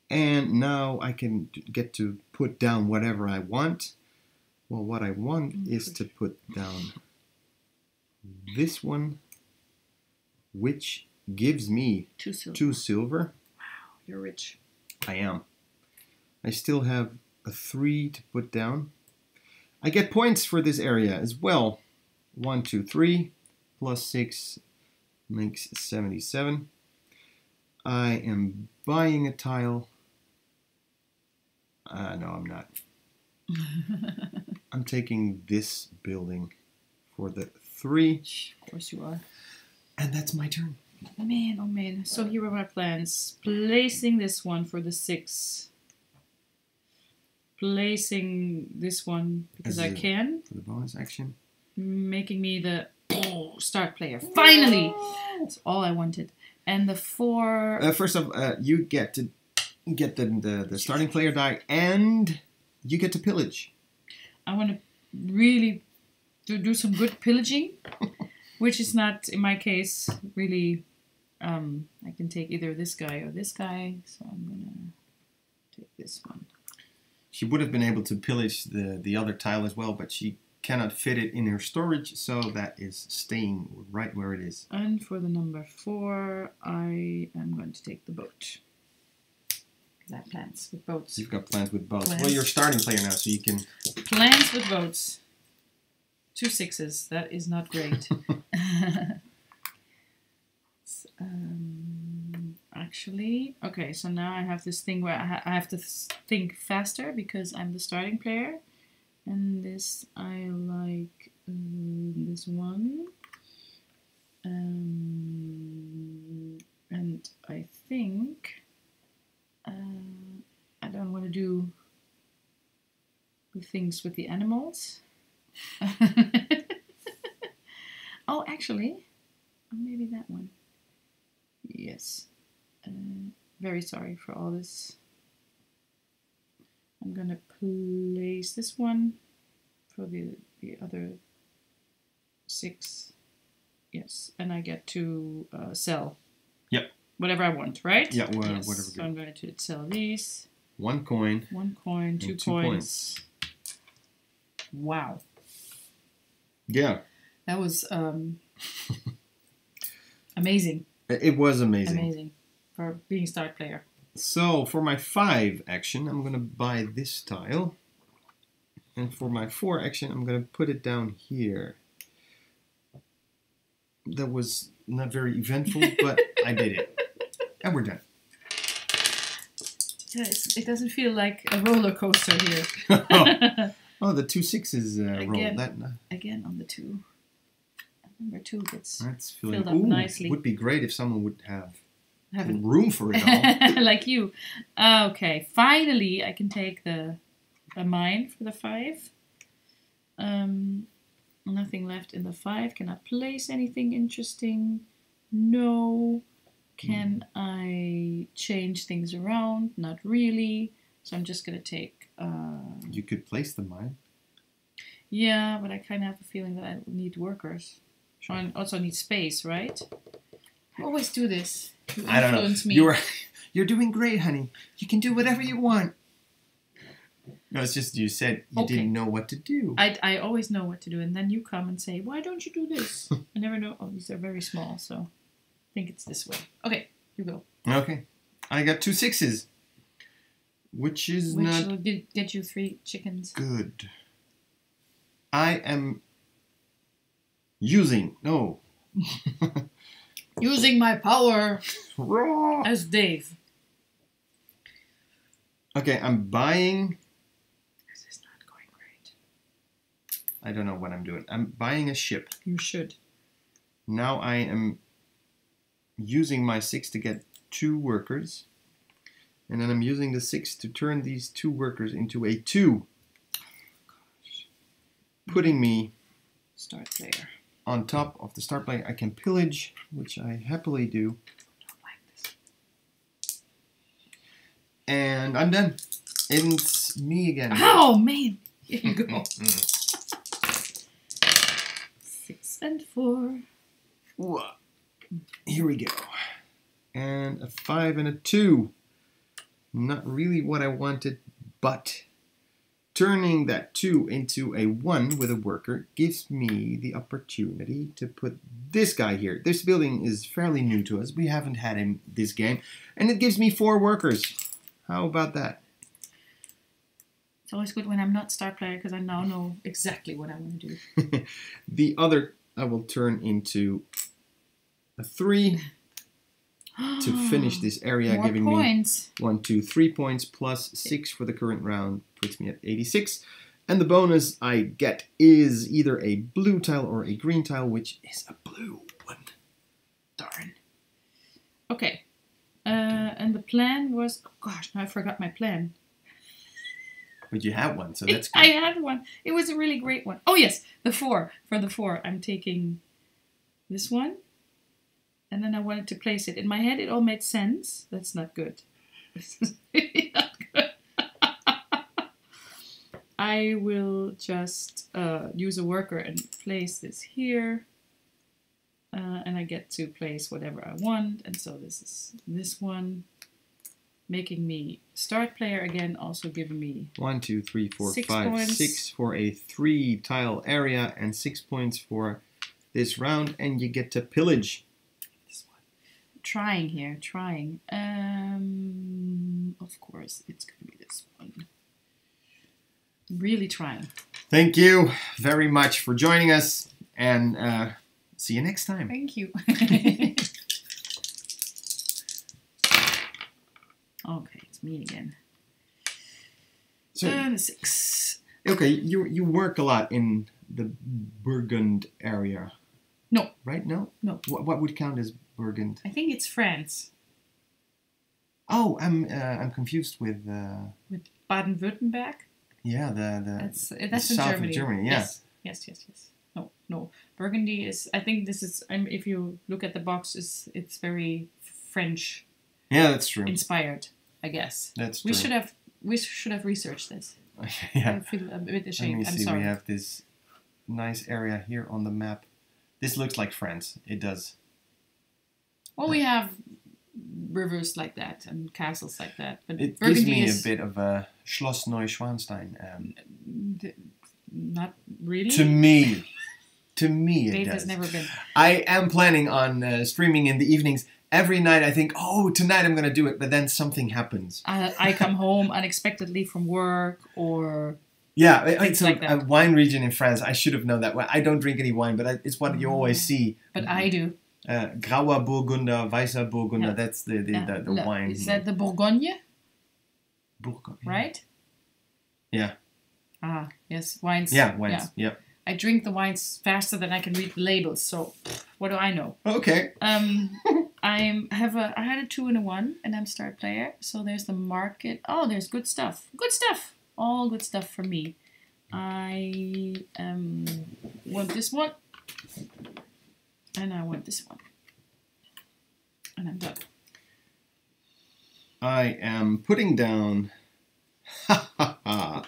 And now I can get to put down whatever I want. Well, what I want is to put down this one, which gives me two silver. two silver. Wow, you're rich. I am. I still have a three to put down. I get points for this area as well. One, two, three, plus six makes seventy-seven. I am buying a tile. Uh, no, I'm not. I'm taking this building for the three. Of course you are. And that's my turn. Man, oh man. So here are my plans. Placing this one for the six. Placing this one because I can. For the bonus action. Making me the oh, start player. Finally! That's all I wanted. And the four... Uh, first off, uh, you get to get the, the, the starting player die and you get to pillage. I want to really to do some good pillaging, which is not, in my case, really... Um, I can take either this guy or this guy, so I'm going to take this one. She would have been able to pillage the, the other tile as well, but she cannot fit it in her storage, so that is staying right where it is. And for the number four, I am going to take the boat. I have plans with boats. You've got plans with boats. Plans. Well, you're a starting player now, so you can... Plans with boats. Two sixes. That is not great. Um, actually, okay, so now I have this thing where I, ha I have to th think faster because I'm the starting player. And this, I like um, this one. Um, and I think... Uh, I don't want to do the things with the animals. Oh, actually, maybe that one. Yes. Uh, very sorry for all this. I'm gonna place this one for the the other six. Yes, and I get to uh, sell. Yep. Whatever I want, right? Yeah, well, yes. Whatever. So I'm going to sell these. One coin. One coin, two, two coins. Points. Wow. Yeah. That was um, amazing. It was amazing. Amazing for being start player. So for my five action, I'm going to buy this tile. And for my four action, I'm going to put it down here. That was not very eventful, but I did it. And we're done. Yeah, it's, it doesn't feel like a roller coaster here. oh. oh, the two sixes uh, again, roll. That, uh, again on the two. Number two gets That's feeling, filled up ooh, nicely. It would be great if someone would have, have some room for it all. Like you. Okay, finally I can take the a mine for the five. Um, nothing left in the five. Can I place anything interesting? No. Can I change things around? Not really. So I'm just going to take... Uh, you could place the mine. Yeah, but I kind of have a feeling that I need workers. Sure. And also need space, right? I always do this. You I don't know. Me. You're, you're doing great, honey. You can do whatever you want. No, it's just you said you okay. didn't know what to do. I, I always know what to do. And then you come and say, why don't you do this? I never know. Oh, these are very small, so... I think it's this way. Okay, you go. Okay. I got two sixes. Which is which not... Which will get you three chickens. Good. I am using... No. Using my power raw as Dave. Okay, I'm buying... This is not going great. I don't know what I'm doing. I'm buying a ship. You should. Now I am... using my six to get two workers, and then I'm using the six to turn these two workers into a two, gosh. Putting me start player on top of the start player. I can pillage, which I happily do. I don't like this. And I'm done. It's me again. Oh man! Here you go. Six and four. Whoa. Here we go. And a five and a two. Not really what I wanted, but turning that two into a one with a worker gives me the opportunity to put this guy here. This building is fairly new to us. We haven't had him this game. And it gives me four workers. How about that? It's always good when I'm not star player because I now know exactly what I want to do. The other I will turn into... a three to finish this area, more giving points. Me one, two, three points plus six for the current round, puts me at eighty-six. And the bonus I get is either a blue tile or a green tile, which is a blue one. Darn. Okay. Uh, and the plan was... Oh gosh, now I forgot my plan. But you had one, so that's good. I had one. It was a really great one. Oh yes, the four. For the four, I'm taking this one. And then I wanted to place it. In my head, it all made sense. That's not good. This is really not good. I will just uh, use a worker and place this here. Uh, and I get to place whatever I want. And so this is this one, making me start player again, also giving me one, two, three, four, six five, points. six for a three tile area, and six points for this round. And you get to pillage. This one. Trying here, trying. Um, of course, it's going to be this one. Really trying. Thank you very much for joining us, and uh, see you next time. Thank you. Okay, it's me again. So, and six. Okay, you you work a lot in the Burgund area. No. Right? No? No. What, what would count as Burgund? I think it's France. Oh, I'm uh, I'm confused with. Uh, with Baden-Württemberg. Yeah, the, the, that's, uh, that's the in south Germany. of Germany, yeah. Yes, yes, yes, yes. No, no. Burgundy is, I think this is, um, if you look at the box, it's, it's very French. Yeah, that's true. Inspired, I guess. That's true. We should have, we should have researched this. Yeah. I feel a bit ashamed. I'm see, sorry. We have this nice area here on the map. This looks like France. It does. Well, we have rivers like that and castles like that. But it Burgundy gives me is, a bit of a Schloss Neuschwanstein. Um, not really. To me. To me it Dave does. has never been. I am planning on uh, streaming in the evenings. Every night I think, oh, tonight I'm going to do it. But then something happens. I, I come home unexpectedly from work or... Yeah, it's like a, a wine region in France. I should have known that. Well, I don't drink any wine, but I, it's what mm-hmm. you always see. But I do. Uh, Grauer Burgunder, Weißer Burgunder, yeah. that's the, the, yeah. the, the no. wine. Is that the Bourgogne? Bourgogne. Right? Yeah. Ah, yes, wines. Yeah, wines, yeah. yeah. I drink the wines faster than I can read the labels, so what do I know? Okay. Um, I'm have a, I had a two and a one, and I'm start player, so there's the market. Oh, there's good stuff. Good stuff. All good stuff for me. I um, want this one. And I want this one. And I'm done. I am putting down ha, ha, ha,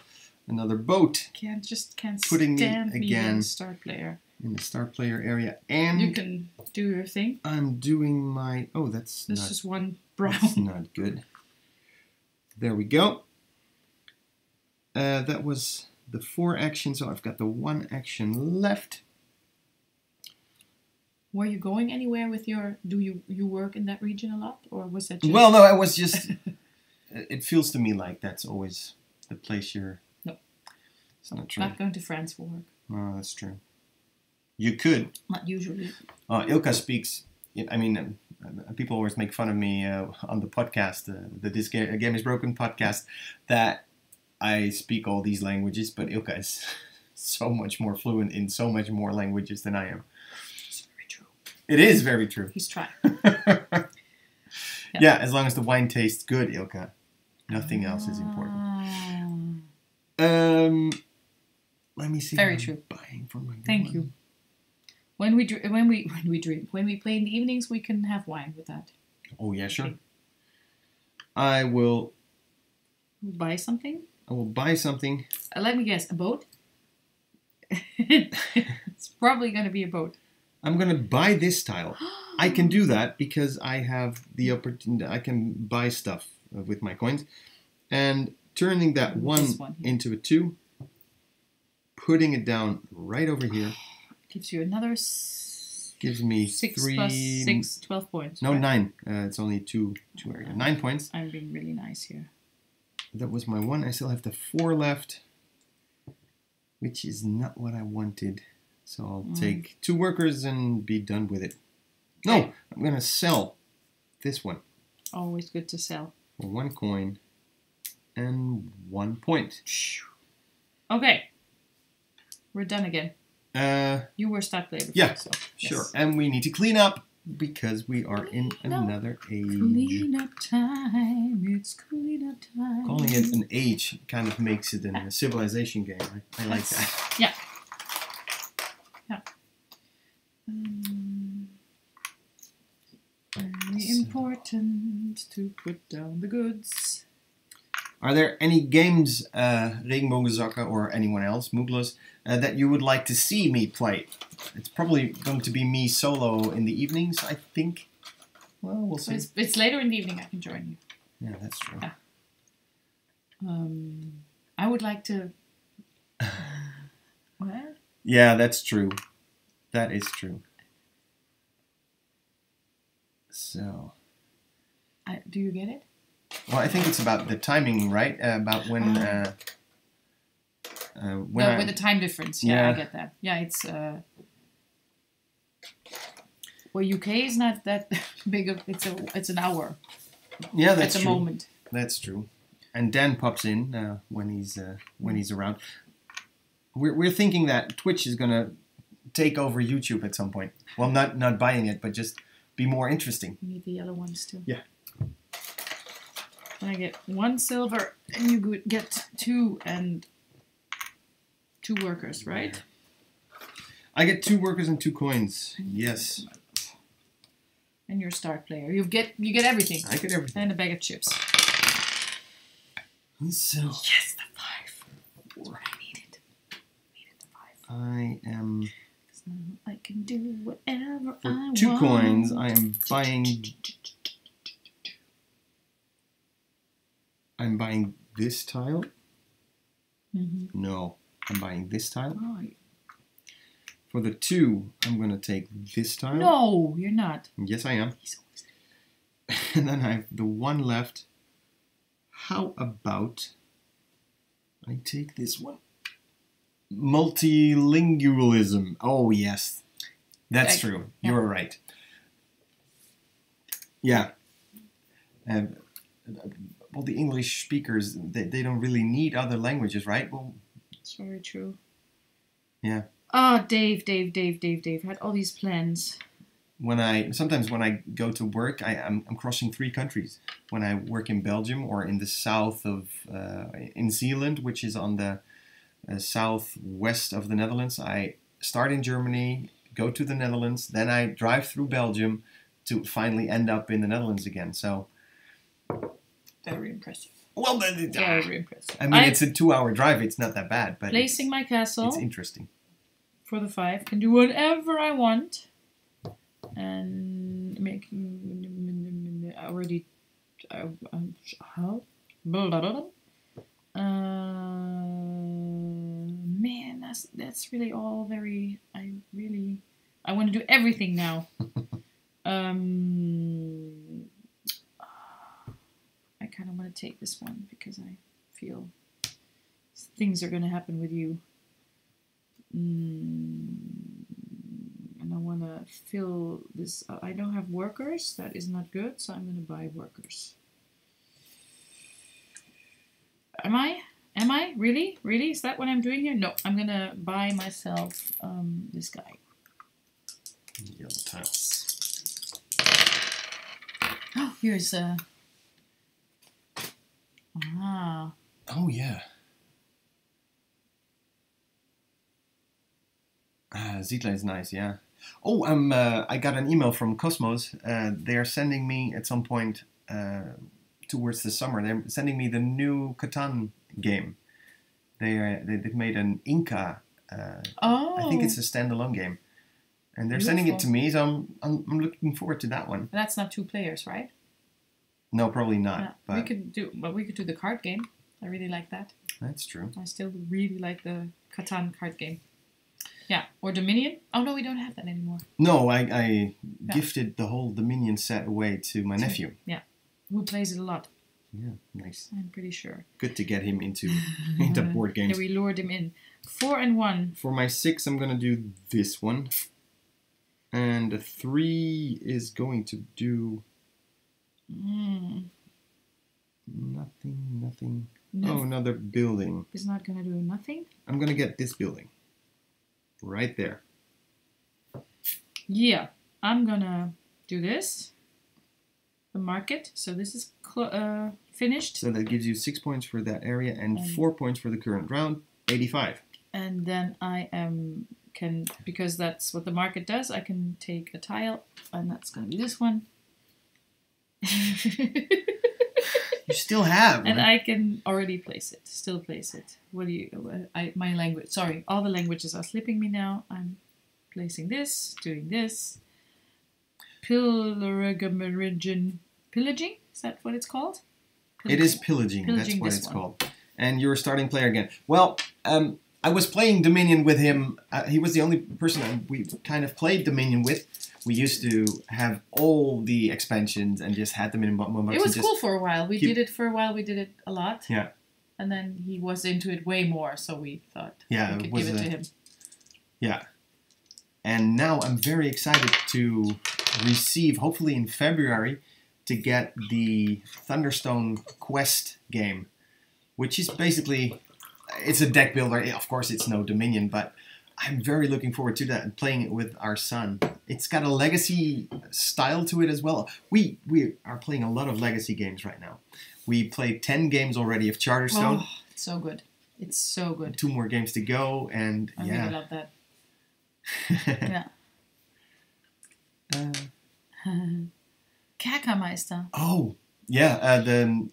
another boat. Can't just can't putting stand it again in star player. In the star player area. And you can do your thing. I'm doing my oh that's this not, is one brown. That's not good. There we go. Uh, that was the four actions, so I've got the one action left. Were you going anywhere with your? Do you you work in that region a lot, or was that? Just well, no, I was just. It feels to me like that's always the place you're. No, it's not true. Not going to France for work. No, that's true. You could. Not usually. Uh, Ilka speaks. I mean, um, people always make fun of me uh, on the podcast, uh, the This Game Is Broken podcast, that I speak all these languages, but Ilka is so much more fluent in so much more languages than I am. It is very true. He's trying. yeah. yeah, as long as the wine tastes good, Ilka. Nothing uh, else is important. Um, let me see. Very what true. I'm buying for my Thank you. One. When we dr when we when we drink when we play in the evenings, we can have wine with that. Oh yeah, sure. Okay. I will buy something. I will buy something. Uh, let me guess, a boat. It's probably going to be a boat. I'm going to buy this tile. I can do that because I have the opportunity. I can buy stuff with my coins. And turning that one, one into a two, putting it down right over here. Gives you another... Gives me six three... Plus six, twelve points. No, right? nine. Uh, it's only two, two area. Nine points. I'm being really nice here. That was my one. I still have the four left, which is not what I wanted. So I'll mm. take two workers and be done with it. No, I'm going to sell this one. Always good to sell. For one coin and one point. Okay. We're done again. Uh, you were stuck there before. Yeah, so, yes. Sure. And we need to clean up because we are clean in up. another age. Clean up time. It's clean up time. Calling it an age kind of makes it in a civilization game. I, I like that. Yeah. Yeah. Um, very important to put down the goods. Are there any games, uh, Regenbogensocke or anyone else, Muglos, uh, that you would like to see me play? It's probably going to be me solo in the evenings, I think. Well, we'll see. It's, it's later in the evening I can join you. Yeah, that's true. Yeah. Um, I would like to... What? Yeah, that's true. That is true. So... I, do you get it? Well, I think it's about the timing, right? Uh, about when... Uh, uh, when no, I, with the time difference. Yeah, yeah, I get that. Yeah, it's... Uh, well, U K is not that big of... It's, a, it's an hour. Yeah, that's true. At the moment. That's true. And Dan pops in uh, when he's uh, when he's around. We're, we're thinking that Twitch is going to take over YouTube at some point. Well, not, not buying it, but just be more interesting. You need the yellow ones, too. Yeah. I get one silver, and you get two and two workers, right? I get two workers and two coins. Yes. And you're a start player. You get you get everything. I get everything. And a bag of chips. So yes, the five. That's what I needed. I needed the five. I am. I can do whatever I want. For two coins, I am buying. I'm buying this tile. Mm-hmm. No, I'm buying this tile. Right. For the two, I'm going to take this tile. No, you're not. Yes, I am. He's always... And then I have the one left. How about I take this one? Multilingualism. Oh, yes. That's I, true. Yeah. You're right. Yeah. Um, Well, the English speakers, they, they don't really need other languages, right? Well, it's very true. Yeah. Oh, Dave, Dave, Dave, Dave, Dave. I had all these plans. When I, sometimes when I go to work, I, I'm, I'm crossing three countries. When I work in Belgium or in the south of, uh, in Zeeland, which is on the uh, southwest of the Netherlands, I start in Germany, go to the Netherlands, then I drive through Belgium to finally end up in the Netherlands again. So... Very impressive. Well, then, yeah, very impressive. I mean, I it's a two-hour drive. It's not that bad, but placing my castle. It's interesting. For the five, can do whatever I want, and making already. Uh, how? Uh, man, that's that's really all very. I really, I want to do everything now. um. I kind of want to take this one because I feel things are going to happen with you. Mm, and I want to fill this. Uh, I don't have workers. That is not good. So I'm going to buy workers. Am I? Am I? Really? Really? Is that what I'm doing here? No. I'm going to buy myself um, this guy. Yellow tiles. Oh, here's a... Uh, Ah. Oh, yeah. Ah, Siedler is nice, yeah. Oh, um, uh, I got an email from Cosmos. Uh, they are sending me at some point uh, towards the summer. They're sending me the new Catan game. They uh, they've made an Inca. Uh, oh. I think it's a standalone game, and they're Beautiful. Sending it to me. So I'm, I'm I'm looking forward to that one. That's not two players, right? No, probably not. Yeah, but we could do, but we could do the card game. I really like that. That's true. I still really like the Catan card game. Yeah, or Dominion. Oh no, we don't have that anymore. No, I, I yeah. gifted the whole Dominion set away to my nephew. Yeah, who plays it a lot. Yeah, nice. I'm pretty sure. Good to get him into into board games. Yeah, we lured him in. Four and one. For my six, I'm gonna do this one, and a three is going to do. Mm. Nothing, nothing. No. Oh, another building. It's not gonna do nothing. I'm gonna get this building. Right there. Yeah, I'm gonna do this. The market. So this is cl uh, finished. So that gives you six points for that area and, and four points for the current round. eighty-five. And then I am can because that's what the market does. I can take a tile, and that's gonna be this one. You still have. And right? I can already place it. Still place it. What do you... I, my language... Sorry. All the languages are slipping me now. I'm placing this. Doing this. Pillaging. Pillaging? Is that what it's called? Pillaging. It is pillaging. pillaging That's what it's one. called. And you're a starting player again. Well, um, I was playing Dominion with him. Uh, he was the only person that we kind of played Dominion with. We used to have all the expansions and just had them in one box. It was cool for a while. We keep... did it for a while. We did it a lot. Yeah. And then he was into it way more, so we thought yeah, we could it was give it a... to him. Yeah. And now I'm very excited to receive, hopefully in February, to get the Thunderstone Quest game, which is basically, it's a deck builder. Of course, it's no Dominion, but I'm very looking forward to that and playing it with our son. It's got a legacy style to it as well. We we are playing a lot of legacy games right now. We played ten games already of Charterstone. Oh, it's so good. It's so good. Two more games to go, and I yeah. I really love that. Yeah. Uh, Kerkermeister. Oh, yeah. Uh, the...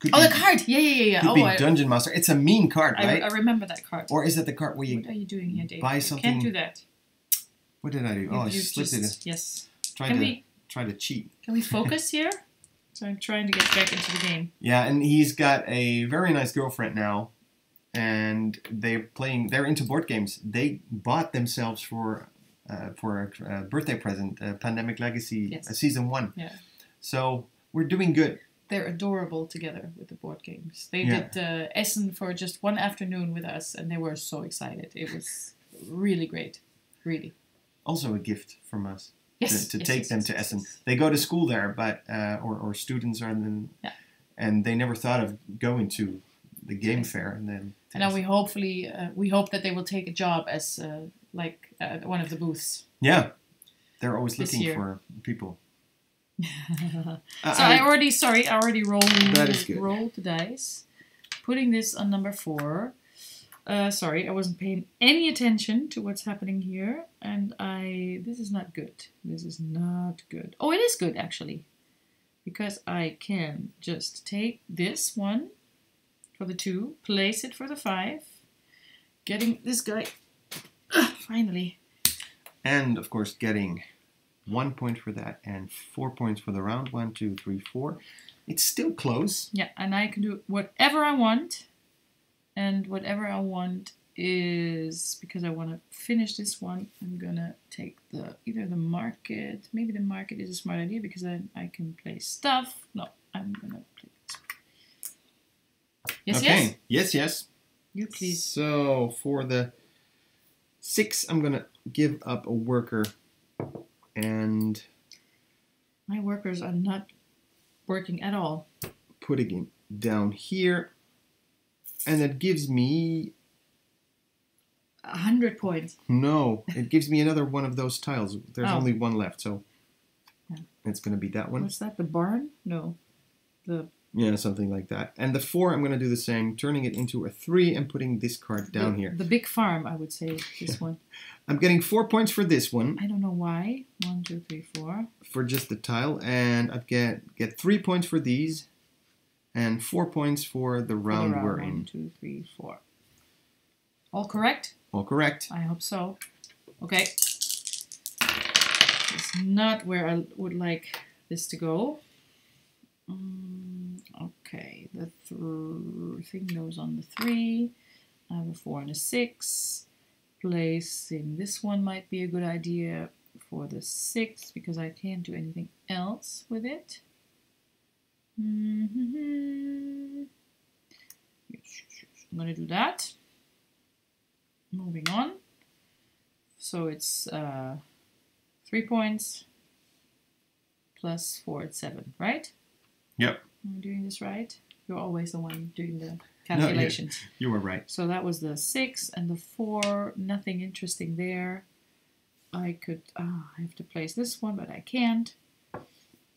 Could oh, be, the card! Yeah, yeah, yeah. Could oh, be I, Dungeon Master. It's a mean card, right? I, I remember that card. Or is that the card where you, what are you doing here, Dave? buy something? I can't do that. What did I do? You, oh, I slipped just, it. Yes. Try can to, we, try to cheat. Can we focus here? So I'm trying to get back into the game. Yeah, and he's got a very nice girlfriend now, and they're playing. They're into board games. They bought themselves for uh, for a, a birthday present, uh, Pandemic Legacy yes. uh, season one. Yeah. So we're doing good. They're adorable together with the board games. They yeah. did uh, Essen for just one afternoon with us, and they were so excited. It was really great, really. Also a gift from us yes. to, to yes, take yes, them yes, to yes, Essen. Yes. They go to school there, but uh, or, or students are in, yeah. and they never thought of going to the game yes. fair. And then and now we hopefully uh, we hope that they will take a job as uh, like uh, one of the booths. Yeah, they're always looking year. for people. so uh, I already, sorry, I already rolled, rolled the dice, putting this on number four. Uh, sorry, I wasn't paying any attention to what's happening here, and I, this is not good. This is not good. Oh, it is good, actually, because I can just take this one for the two, place it for the five, getting this guy, uh, finally. And, of course, getting... One point for that and four points for the round. One, two, three, four. It's still close. Yeah, and I can do whatever I want. And whatever I want is, because I want to finish this one, I'm going to take the either the market. Maybe the market is a smart idea because then I can play stuff. No, I'm going to play it. Yes, okay. yes? Yes, yes. You please. So for the six, I'm going to give up a worker. And my workers are not working at all. Putting it down here, and that gives me a hundred points. No, it gives me another one of those tiles. There's oh. only one left, so yeah. it's going to be that one. What's that? The barn? No, the yeah, something like that. And the four, I'm going to do the same, turning it into a three and putting this card down the, here. The big farm, I would say this one. I'm getting four points for this one. I don't know why. One, two, three, four. For just the tile. And I get get three points for these. And four points for the round, for the round we're in. One, two, three, four. All correct? All correct. I hope so. Okay. It's not where I would like this to go. Um, okay. The th thing goes on the three. I have a four and a six. Placing this one might be a good idea for the six because I can't do anything else with it. Mm-hmm. I'm going to do that. Moving on. So it's uh, three points plus four at seven, right? Yep. Am I doing this right? You're always the one doing the... calculations. No, you, you were right. So that was the six and the four. Nothing interesting there. I could... Oh, I have to place this one, but I can't.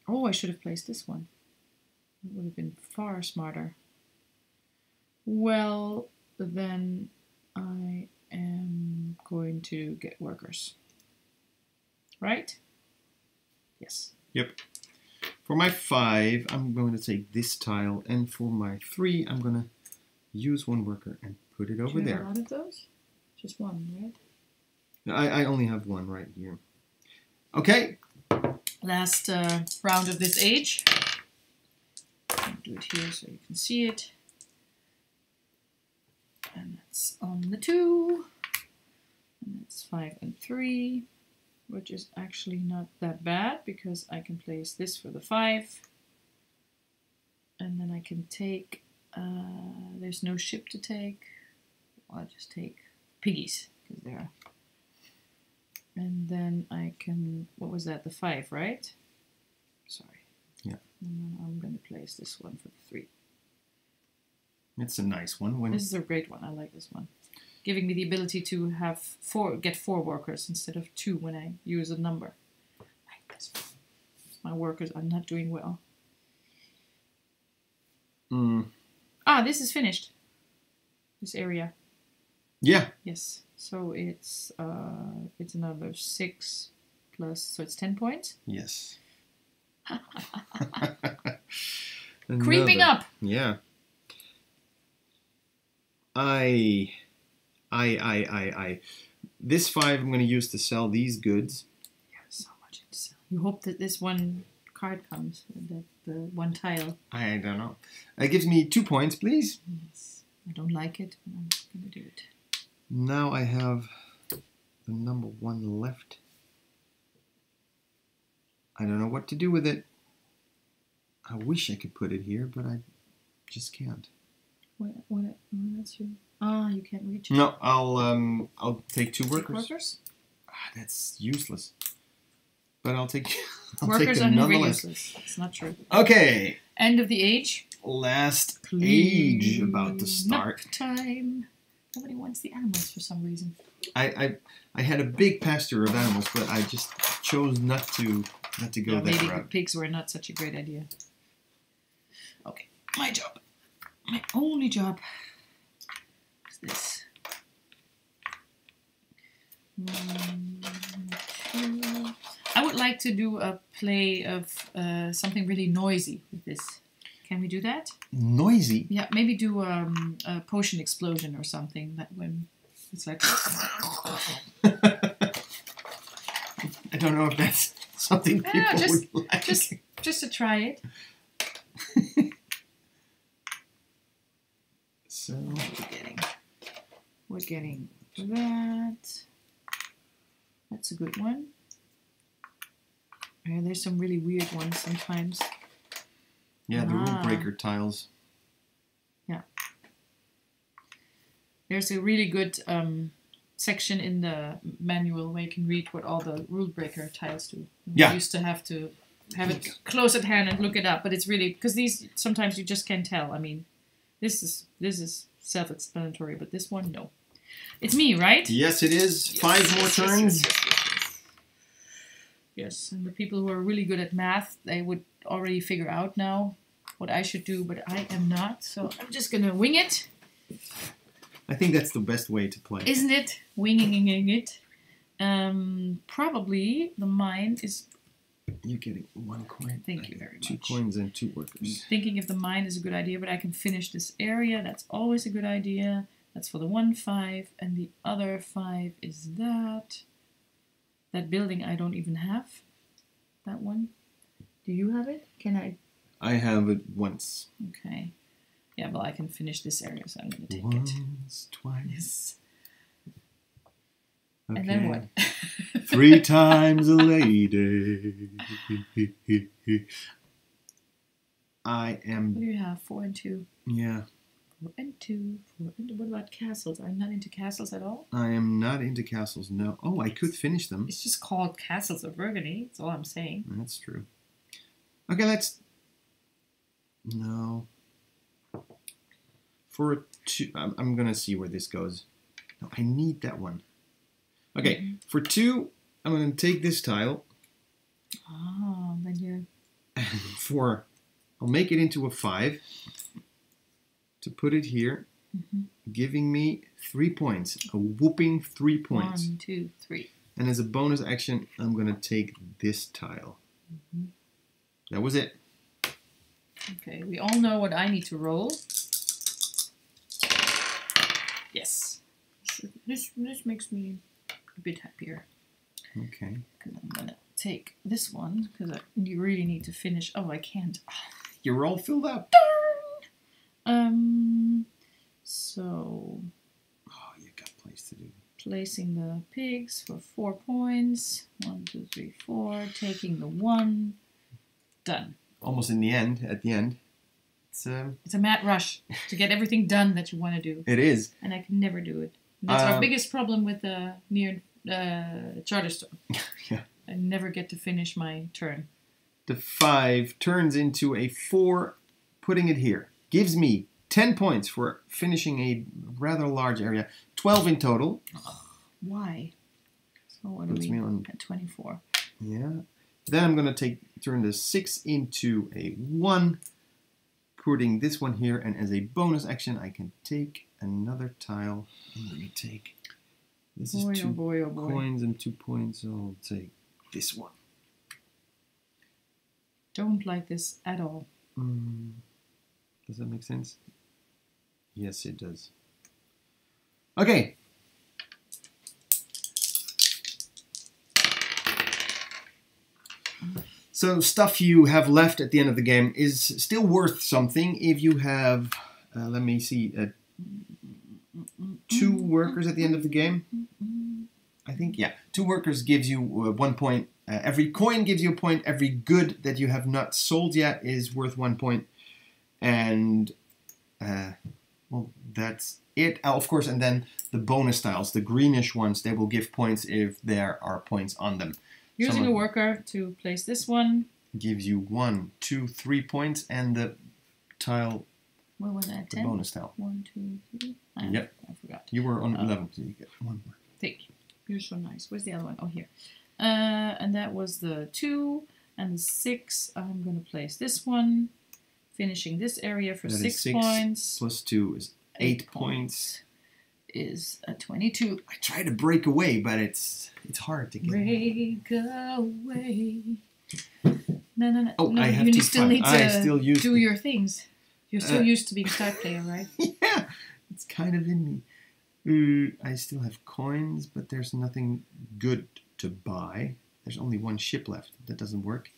Oh, I should have placed this one. It would have been far smarter. Well, then I am going to get workers. Right? Yes. Yep. For my five, I'm going to take this tile, and for my three, I'm going to use one worker and put it over there. Do you have a lot of those? Just one, right? No, I, I only have one right here. Okay. Last uh, round of this age. I'll do it here so you can see it. And that's on the two. And that's five and three, which is actually not that bad because I can place this for the five. And then I can take, uh, there's no ship to take. I'll just take piggies because they're. And then I can, what was that, the five, right? Sorry. Yeah. And then I'm going to place this one for the three. It's a nice one. When this is a great one. I like this one. Giving me the ability to have four, get four workers instead of two when I use a number. I like this one. My workers are not doing well. Mm. Ah, this is finished. This area. Yeah. Yes. So it's uh, it's another six plus, so it's ten points. Yes. Creeping up. Yeah. I, I, I, I, I. This five I'm going to use to sell these goods. Yeah, so much to sell. You hope that this one card comes, that the one tile. I don't know. It gives me two points, please. Yes. I don't like it, but I'm going to do it. Now I have the number one left. I don't know what to do with it. I wish I could put it here, but I just can't. What? What? what that's your... Ah, oh, you can't reach it. No, I'll um, I'll take two workers. Take workers? Ah, that's useless. But I'll take. I'll workers take are never useless. That's not true. Okay. End of the age. Last Please. Age about to start. Nap time. Nobody wants the animals for some reason. I, I I had a big pasture of animals, but I just chose not to not to go yeah, that maybe route. Maybe pigs were not such a great idea. Okay, my job, my only job, is this. One, two. I would like to do a play of uh, something really noisy with this. Can we do that? Noisy? Yeah, maybe do um, a potion explosion or something. That when it's like... I don't know if that's something people know, just, would like. Just, just to try it. So we're getting, we're getting that. That's a good one. Yeah, there's some really weird ones sometimes. Yeah, the ah. rule breaker tiles. Yeah. There's a really good um, section in the manual where you can read what all the rule breaker tiles do. Yeah. We used to have to have it close at hand and look it up, but it's really because these sometimes you just can't tell. I mean, this is this is self-explanatory, but this one no. It's me, right? Yes, it is. Yes. Five yes, more yes, turns. Yes, yes, yes, yes. yes, and the people who are really good at math, they would. Already figure out now what I should do, but I am not, so I'm just gonna wing it. I think that's the best way to play. Isn't it? Winging it. Um, probably the mine is... You're getting one coin. Thank you very much. Two coins and two workers. I'm thinking if the mine is a good idea, but I can finish this area. That's always a good idea. That's for the one five, and the other five is that. That building I don't even have. That one. Do you have it? Can I? I have it once. Okay. Yeah, well, I can finish this area, so I'm going to take once, it. Once, twice. Okay. And then what? Three times a lady. I am... What do you have? Four and two. Yeah. Four and two. Four and two. What about castles? Are you not into castles at all? I am not into castles, no. Oh, I could finish them. It's just called Castles of Burgundy. That's all I'm saying. That's true. Okay, let's... No. For a two... I'm, I'm going to see where this goes. No, I need that one. Okay, mm-hmm. For two, I'm going to take this tile. Oh, then you... And for... I'll make it into a five. To put it here. Mm-hmm. Giving me three points. A whooping three points. One, two, three. And as a bonus action, I'm going to take this tile. Mm-hmm. That was it. Okay, we all know what I need to roll. Yes. This, this makes me a bit happier. Okay. Because I'm going to take this one, because you really need to finish. Oh, I can't. You're all filled up. Darn! Um, so... Oh, you got a place to do. Placing the pigs for four points. One, two, three, four. Taking the one. Done. Almost in the end, at the end. It's a, it's a mad rush to get everything done that you want to do. It is. And I can never do it. And that's um, our biggest problem with uh, near uh, Charterstone. Yeah. I never get to finish my turn. The five turns into a four, putting it here. Gives me ten points for finishing a rather large area. twelve in total. Why? So what Puts are we me on at twenty-four? Yeah. Then I'm going to take turn the six into a one, putting this one here, and as a bonus action, I can take another tile. I'm going to take this boy is two oh boy, oh boy. coins and two points. So I'll take this one. Don't like this at all. Mm. Does that make sense? Yes, it does. Okay. So stuff you have left at the end of the game is still worth something if you have, uh, let me see, uh, two workers at the end of the game. I think, yeah. Two workers gives you uh, one point. Uh, every coin gives you a point. Every good that you have not sold yet is worth one point. And, uh, well, that's it. Oh, of course, and then the bonus tiles, the greenish ones, they will give points if there are points on them. Using Someone a worker to place this one. Gives you one, two, three points, and the tile, what was that, the ten? Bonus tile. One, two, three. I, yep. I forgot. You were on oh. eleven, so you get one more. Thank you. You're so nice. Where's the other one? Oh, here. Uh, and that was the two and the six. I'm going to place this one, finishing this area for six, six points. Plus two is eight, eight points. points. Is a twenty-two. I try to break away, but it's it's hard to get. Break away. No, no, no. Oh, no, I have you to still need I to still use do your things. You're so uh, used to being a side player, right? Yeah, it's kind of in me. Uh, I still have coins, but there's nothing good to buy. There's only one ship left. That doesn't work.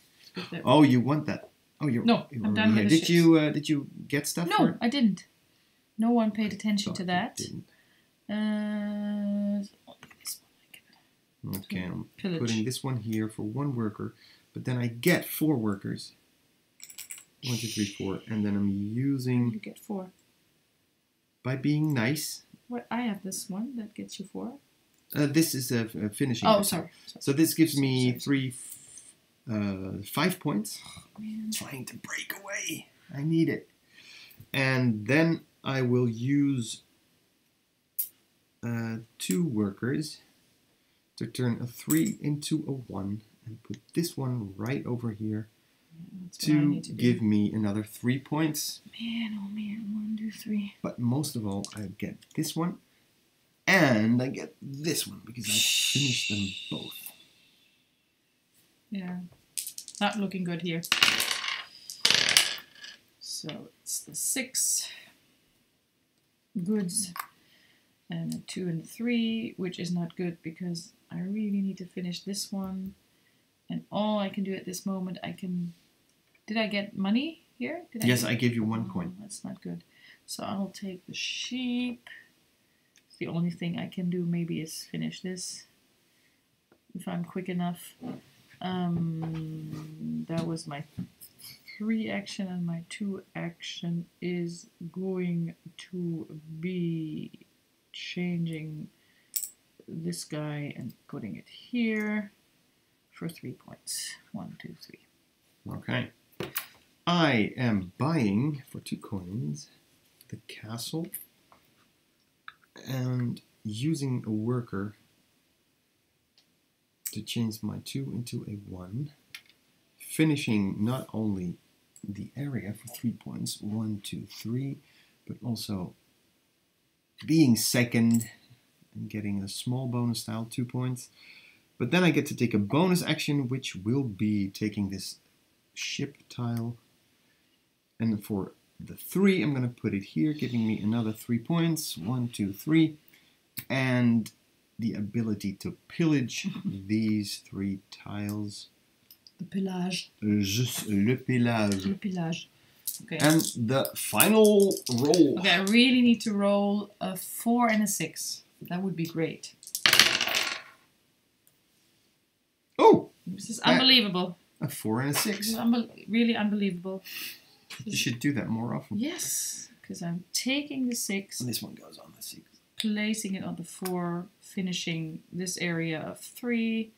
That oh, you want that? Oh, you're no. You're I'm done here. With the did ships. you uh, did you get stuff? No, for it? I didn't. No one paid attention to that. Didn't. Uh, this one I okay, I'm pillage. putting this one here for one worker, but then I get four workers. One, two, three, four, and then I'm using. You get four. By being nice. What I have this one that gets you four. Uh, this is a, a finishing. Oh, sorry, sorry. So this gives me sorry. three, uh, five points. Oh, trying to break away. I need it, and then I will use. Uh, two workers to turn a three into a one and put this one right over here That's to, to give me another three points. Man, oh man, one, two, three. But most of all, I get this one and I get this one because I finished them both. Yeah, not looking good here. So it's the six goods. And a two and a three, which is not good because I really need to finish this one. And all I can do at this moment, I can... Did I get money here? Did I yes, get... I gave you one oh, coin. That's not good. So I'll take the sheep. The only thing I can do maybe is finish this. If I'm quick enough. Um, that was my three action and my two action is going to be... changing this guy and putting it here for three points. One, two, three. Okay. I am buying for two coins the castle and using a worker to change my two into a one, finishing not only the area for three points, one, two, three, but also being second and getting a small bonus tile, two points. But then I get to take a bonus action, which will be taking this ship tile And for the three, I'm going to put it here, giving me another three points. One, two, three. And the ability to pillage these three tiles. The pillage. Just le pillage. Le pillage. Okay. And the final roll. Okay, I really need to roll a four and a six. That would be great. Oh! This is unbelievable. A four and a six. This is unbe- really unbelievable. You should do that more often. Yes, because I'm taking the six. And this one goes on the six. Placing it on the four, finishing this area of three.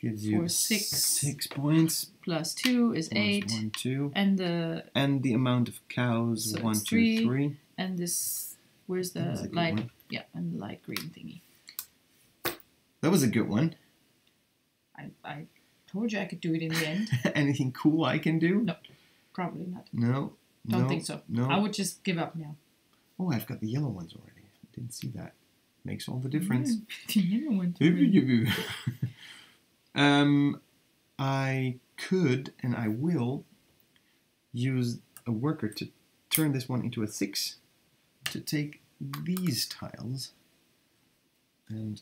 Gives you six, six points. Plus two is plus eight. One, two. And the and the amount of cows so one, three. two, three. And this where's the light one. yeah, and the light green thingy. That was a good one. I I told you I could do it in the end. Anything cool I can do? No. Probably not. No. Don't no, think so. No. I would just give up now. Oh, I've got the yellow ones already. I didn't see that. Makes all the difference. The yellow ones. Um, I could, and I will, use a worker to turn this one into a six to take these tiles. And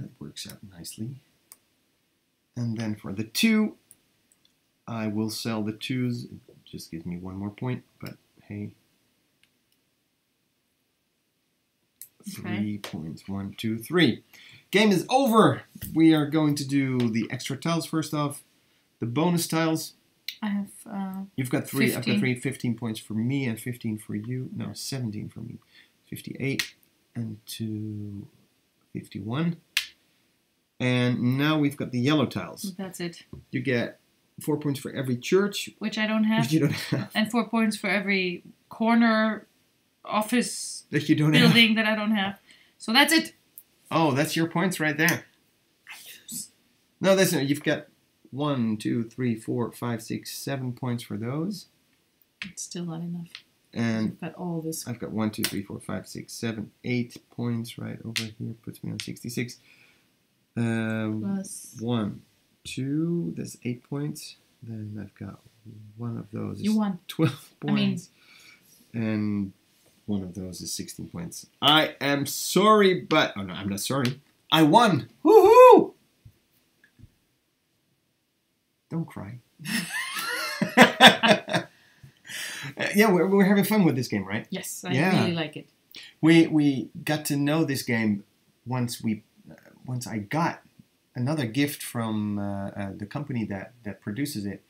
that works out nicely. And then for the two, I will sell the twos. It just gives me one more point, but hey. Okay. Three points. One, two, three. Game is over. We are going to do the extra tiles first off. The bonus tiles. I have. Uh, You've got three. fifteen. I've got three. Fifteen points for me and fifteen for you. No, seventeen for me. Fifty-eight and two, fifty-one. And now we've got the yellow tiles. That's it. You get four points for every church, which I don't have. Which you don't have. And four points for every corner office that you don't building have. that I don't have. So that's it. Oh, that's your points right there. No, that's not. You've got one, two, three, four, five, six, seven points for those. It's still not enough. And I've got all this. I've got one, two, three, four, five, six, seven, eight points right over here. Puts me on sixty-six. Um, Plus one, two. That's eight points. Then I've got one of those. You won. Twelve points. I mean, and one of those is sixteen points. I am sorry, but... Oh, no, I'm not sorry. I won! Woohoo! Don't cry. Yeah, we're, we're having fun with this game, right? Yes, I yeah. really like it. We we got to know this game once we uh, once I got another gift from uh, uh, the company that, that produces it,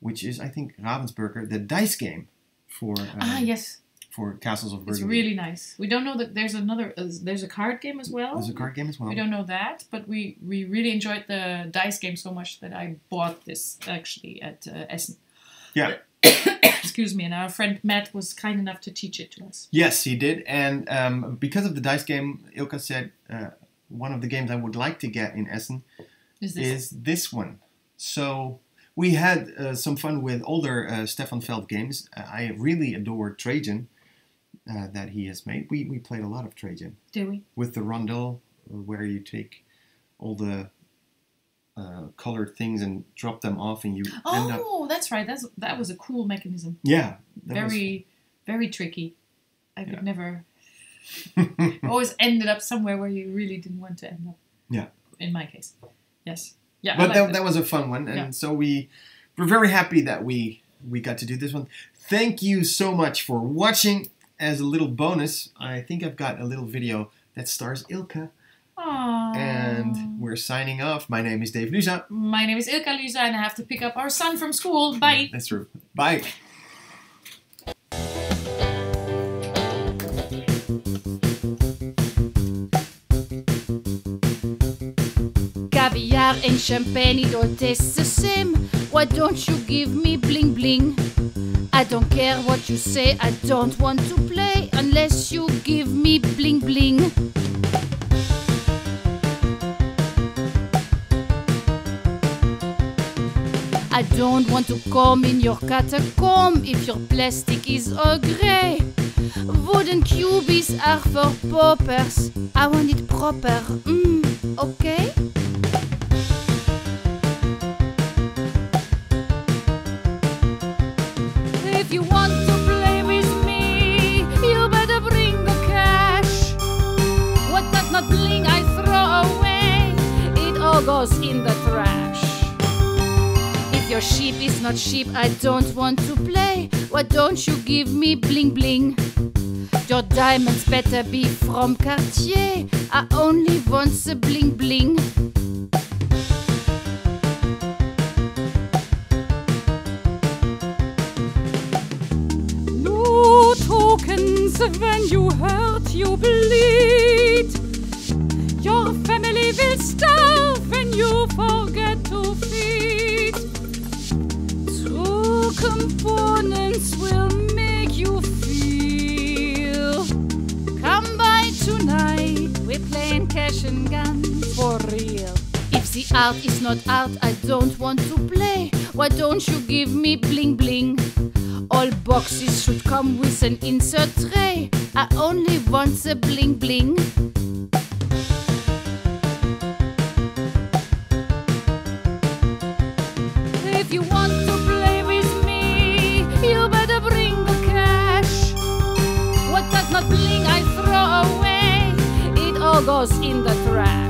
which is, I think, Ravensburger, the dice game for... Uh, ah, yes. For Castles of Burgundy. It's really nice. We don't know that there's another, uh, there's a card game as well. There's a card game as well. We don't know that, but we, we really enjoyed the dice game so much that I bought this actually at uh, Essen. Yeah. Excuse me. And our friend Matt was kind enough to teach it to us. Yes, he did. And um, because of the dice game, Ilka said, uh, one of the games I would like to get in Essen is this, is this one. So... We had uh, some fun with older uh, Stefan Feld games. Uh, I really adore Trajan uh, that he has made. We we played a lot of Trajan. Did we? With the rondel, where you take all the uh, colored things and drop them off, and you. Oh, end up... that's right. That's that was a cool mechanism. Yeah. Very, very tricky. I could yeah. never. Always ended up somewhere where you really didn't want to end up. Yeah. In my case, yes. Yeah, but like that, that was a fun one, and yeah. so we, we're very happy that we, we got to do this one. Thank you so much for watching. As a little bonus, I think I've got a little video that stars Ilka. Aww. And we're signing off. My name is Dave Lusa. My name is Ilka Lusa, and I have to pick up our son from school. Bye. That's true. Bye. Caviar and champagne, it all tastes the same. Why don't you give me bling bling? I don't care what you say, I don't want to play unless you give me bling bling. I don't want to come in your catacomb if your plastic is all grey. Wooden cubies are for paupers. I want it proper, mm, okay? If you want nose in the trash. If your sheep is not sheep, I don't want to play. Why don't you give me bling bling? Your diamonds better be from Cartier. I only want the bling bling. No tokens when you hurt, you bleed. Your family will starve when you forget to feed. Two components will make you feel. Come by tonight, we're playing cash and gun for real. If the art is not art, I don't want to play. Why don't you give me bling bling? All boxes should come with an insert tray. I only want the bling bling. If you want to play with me, you better bring the cash. What does not bling I throw away, it all goes in the trash.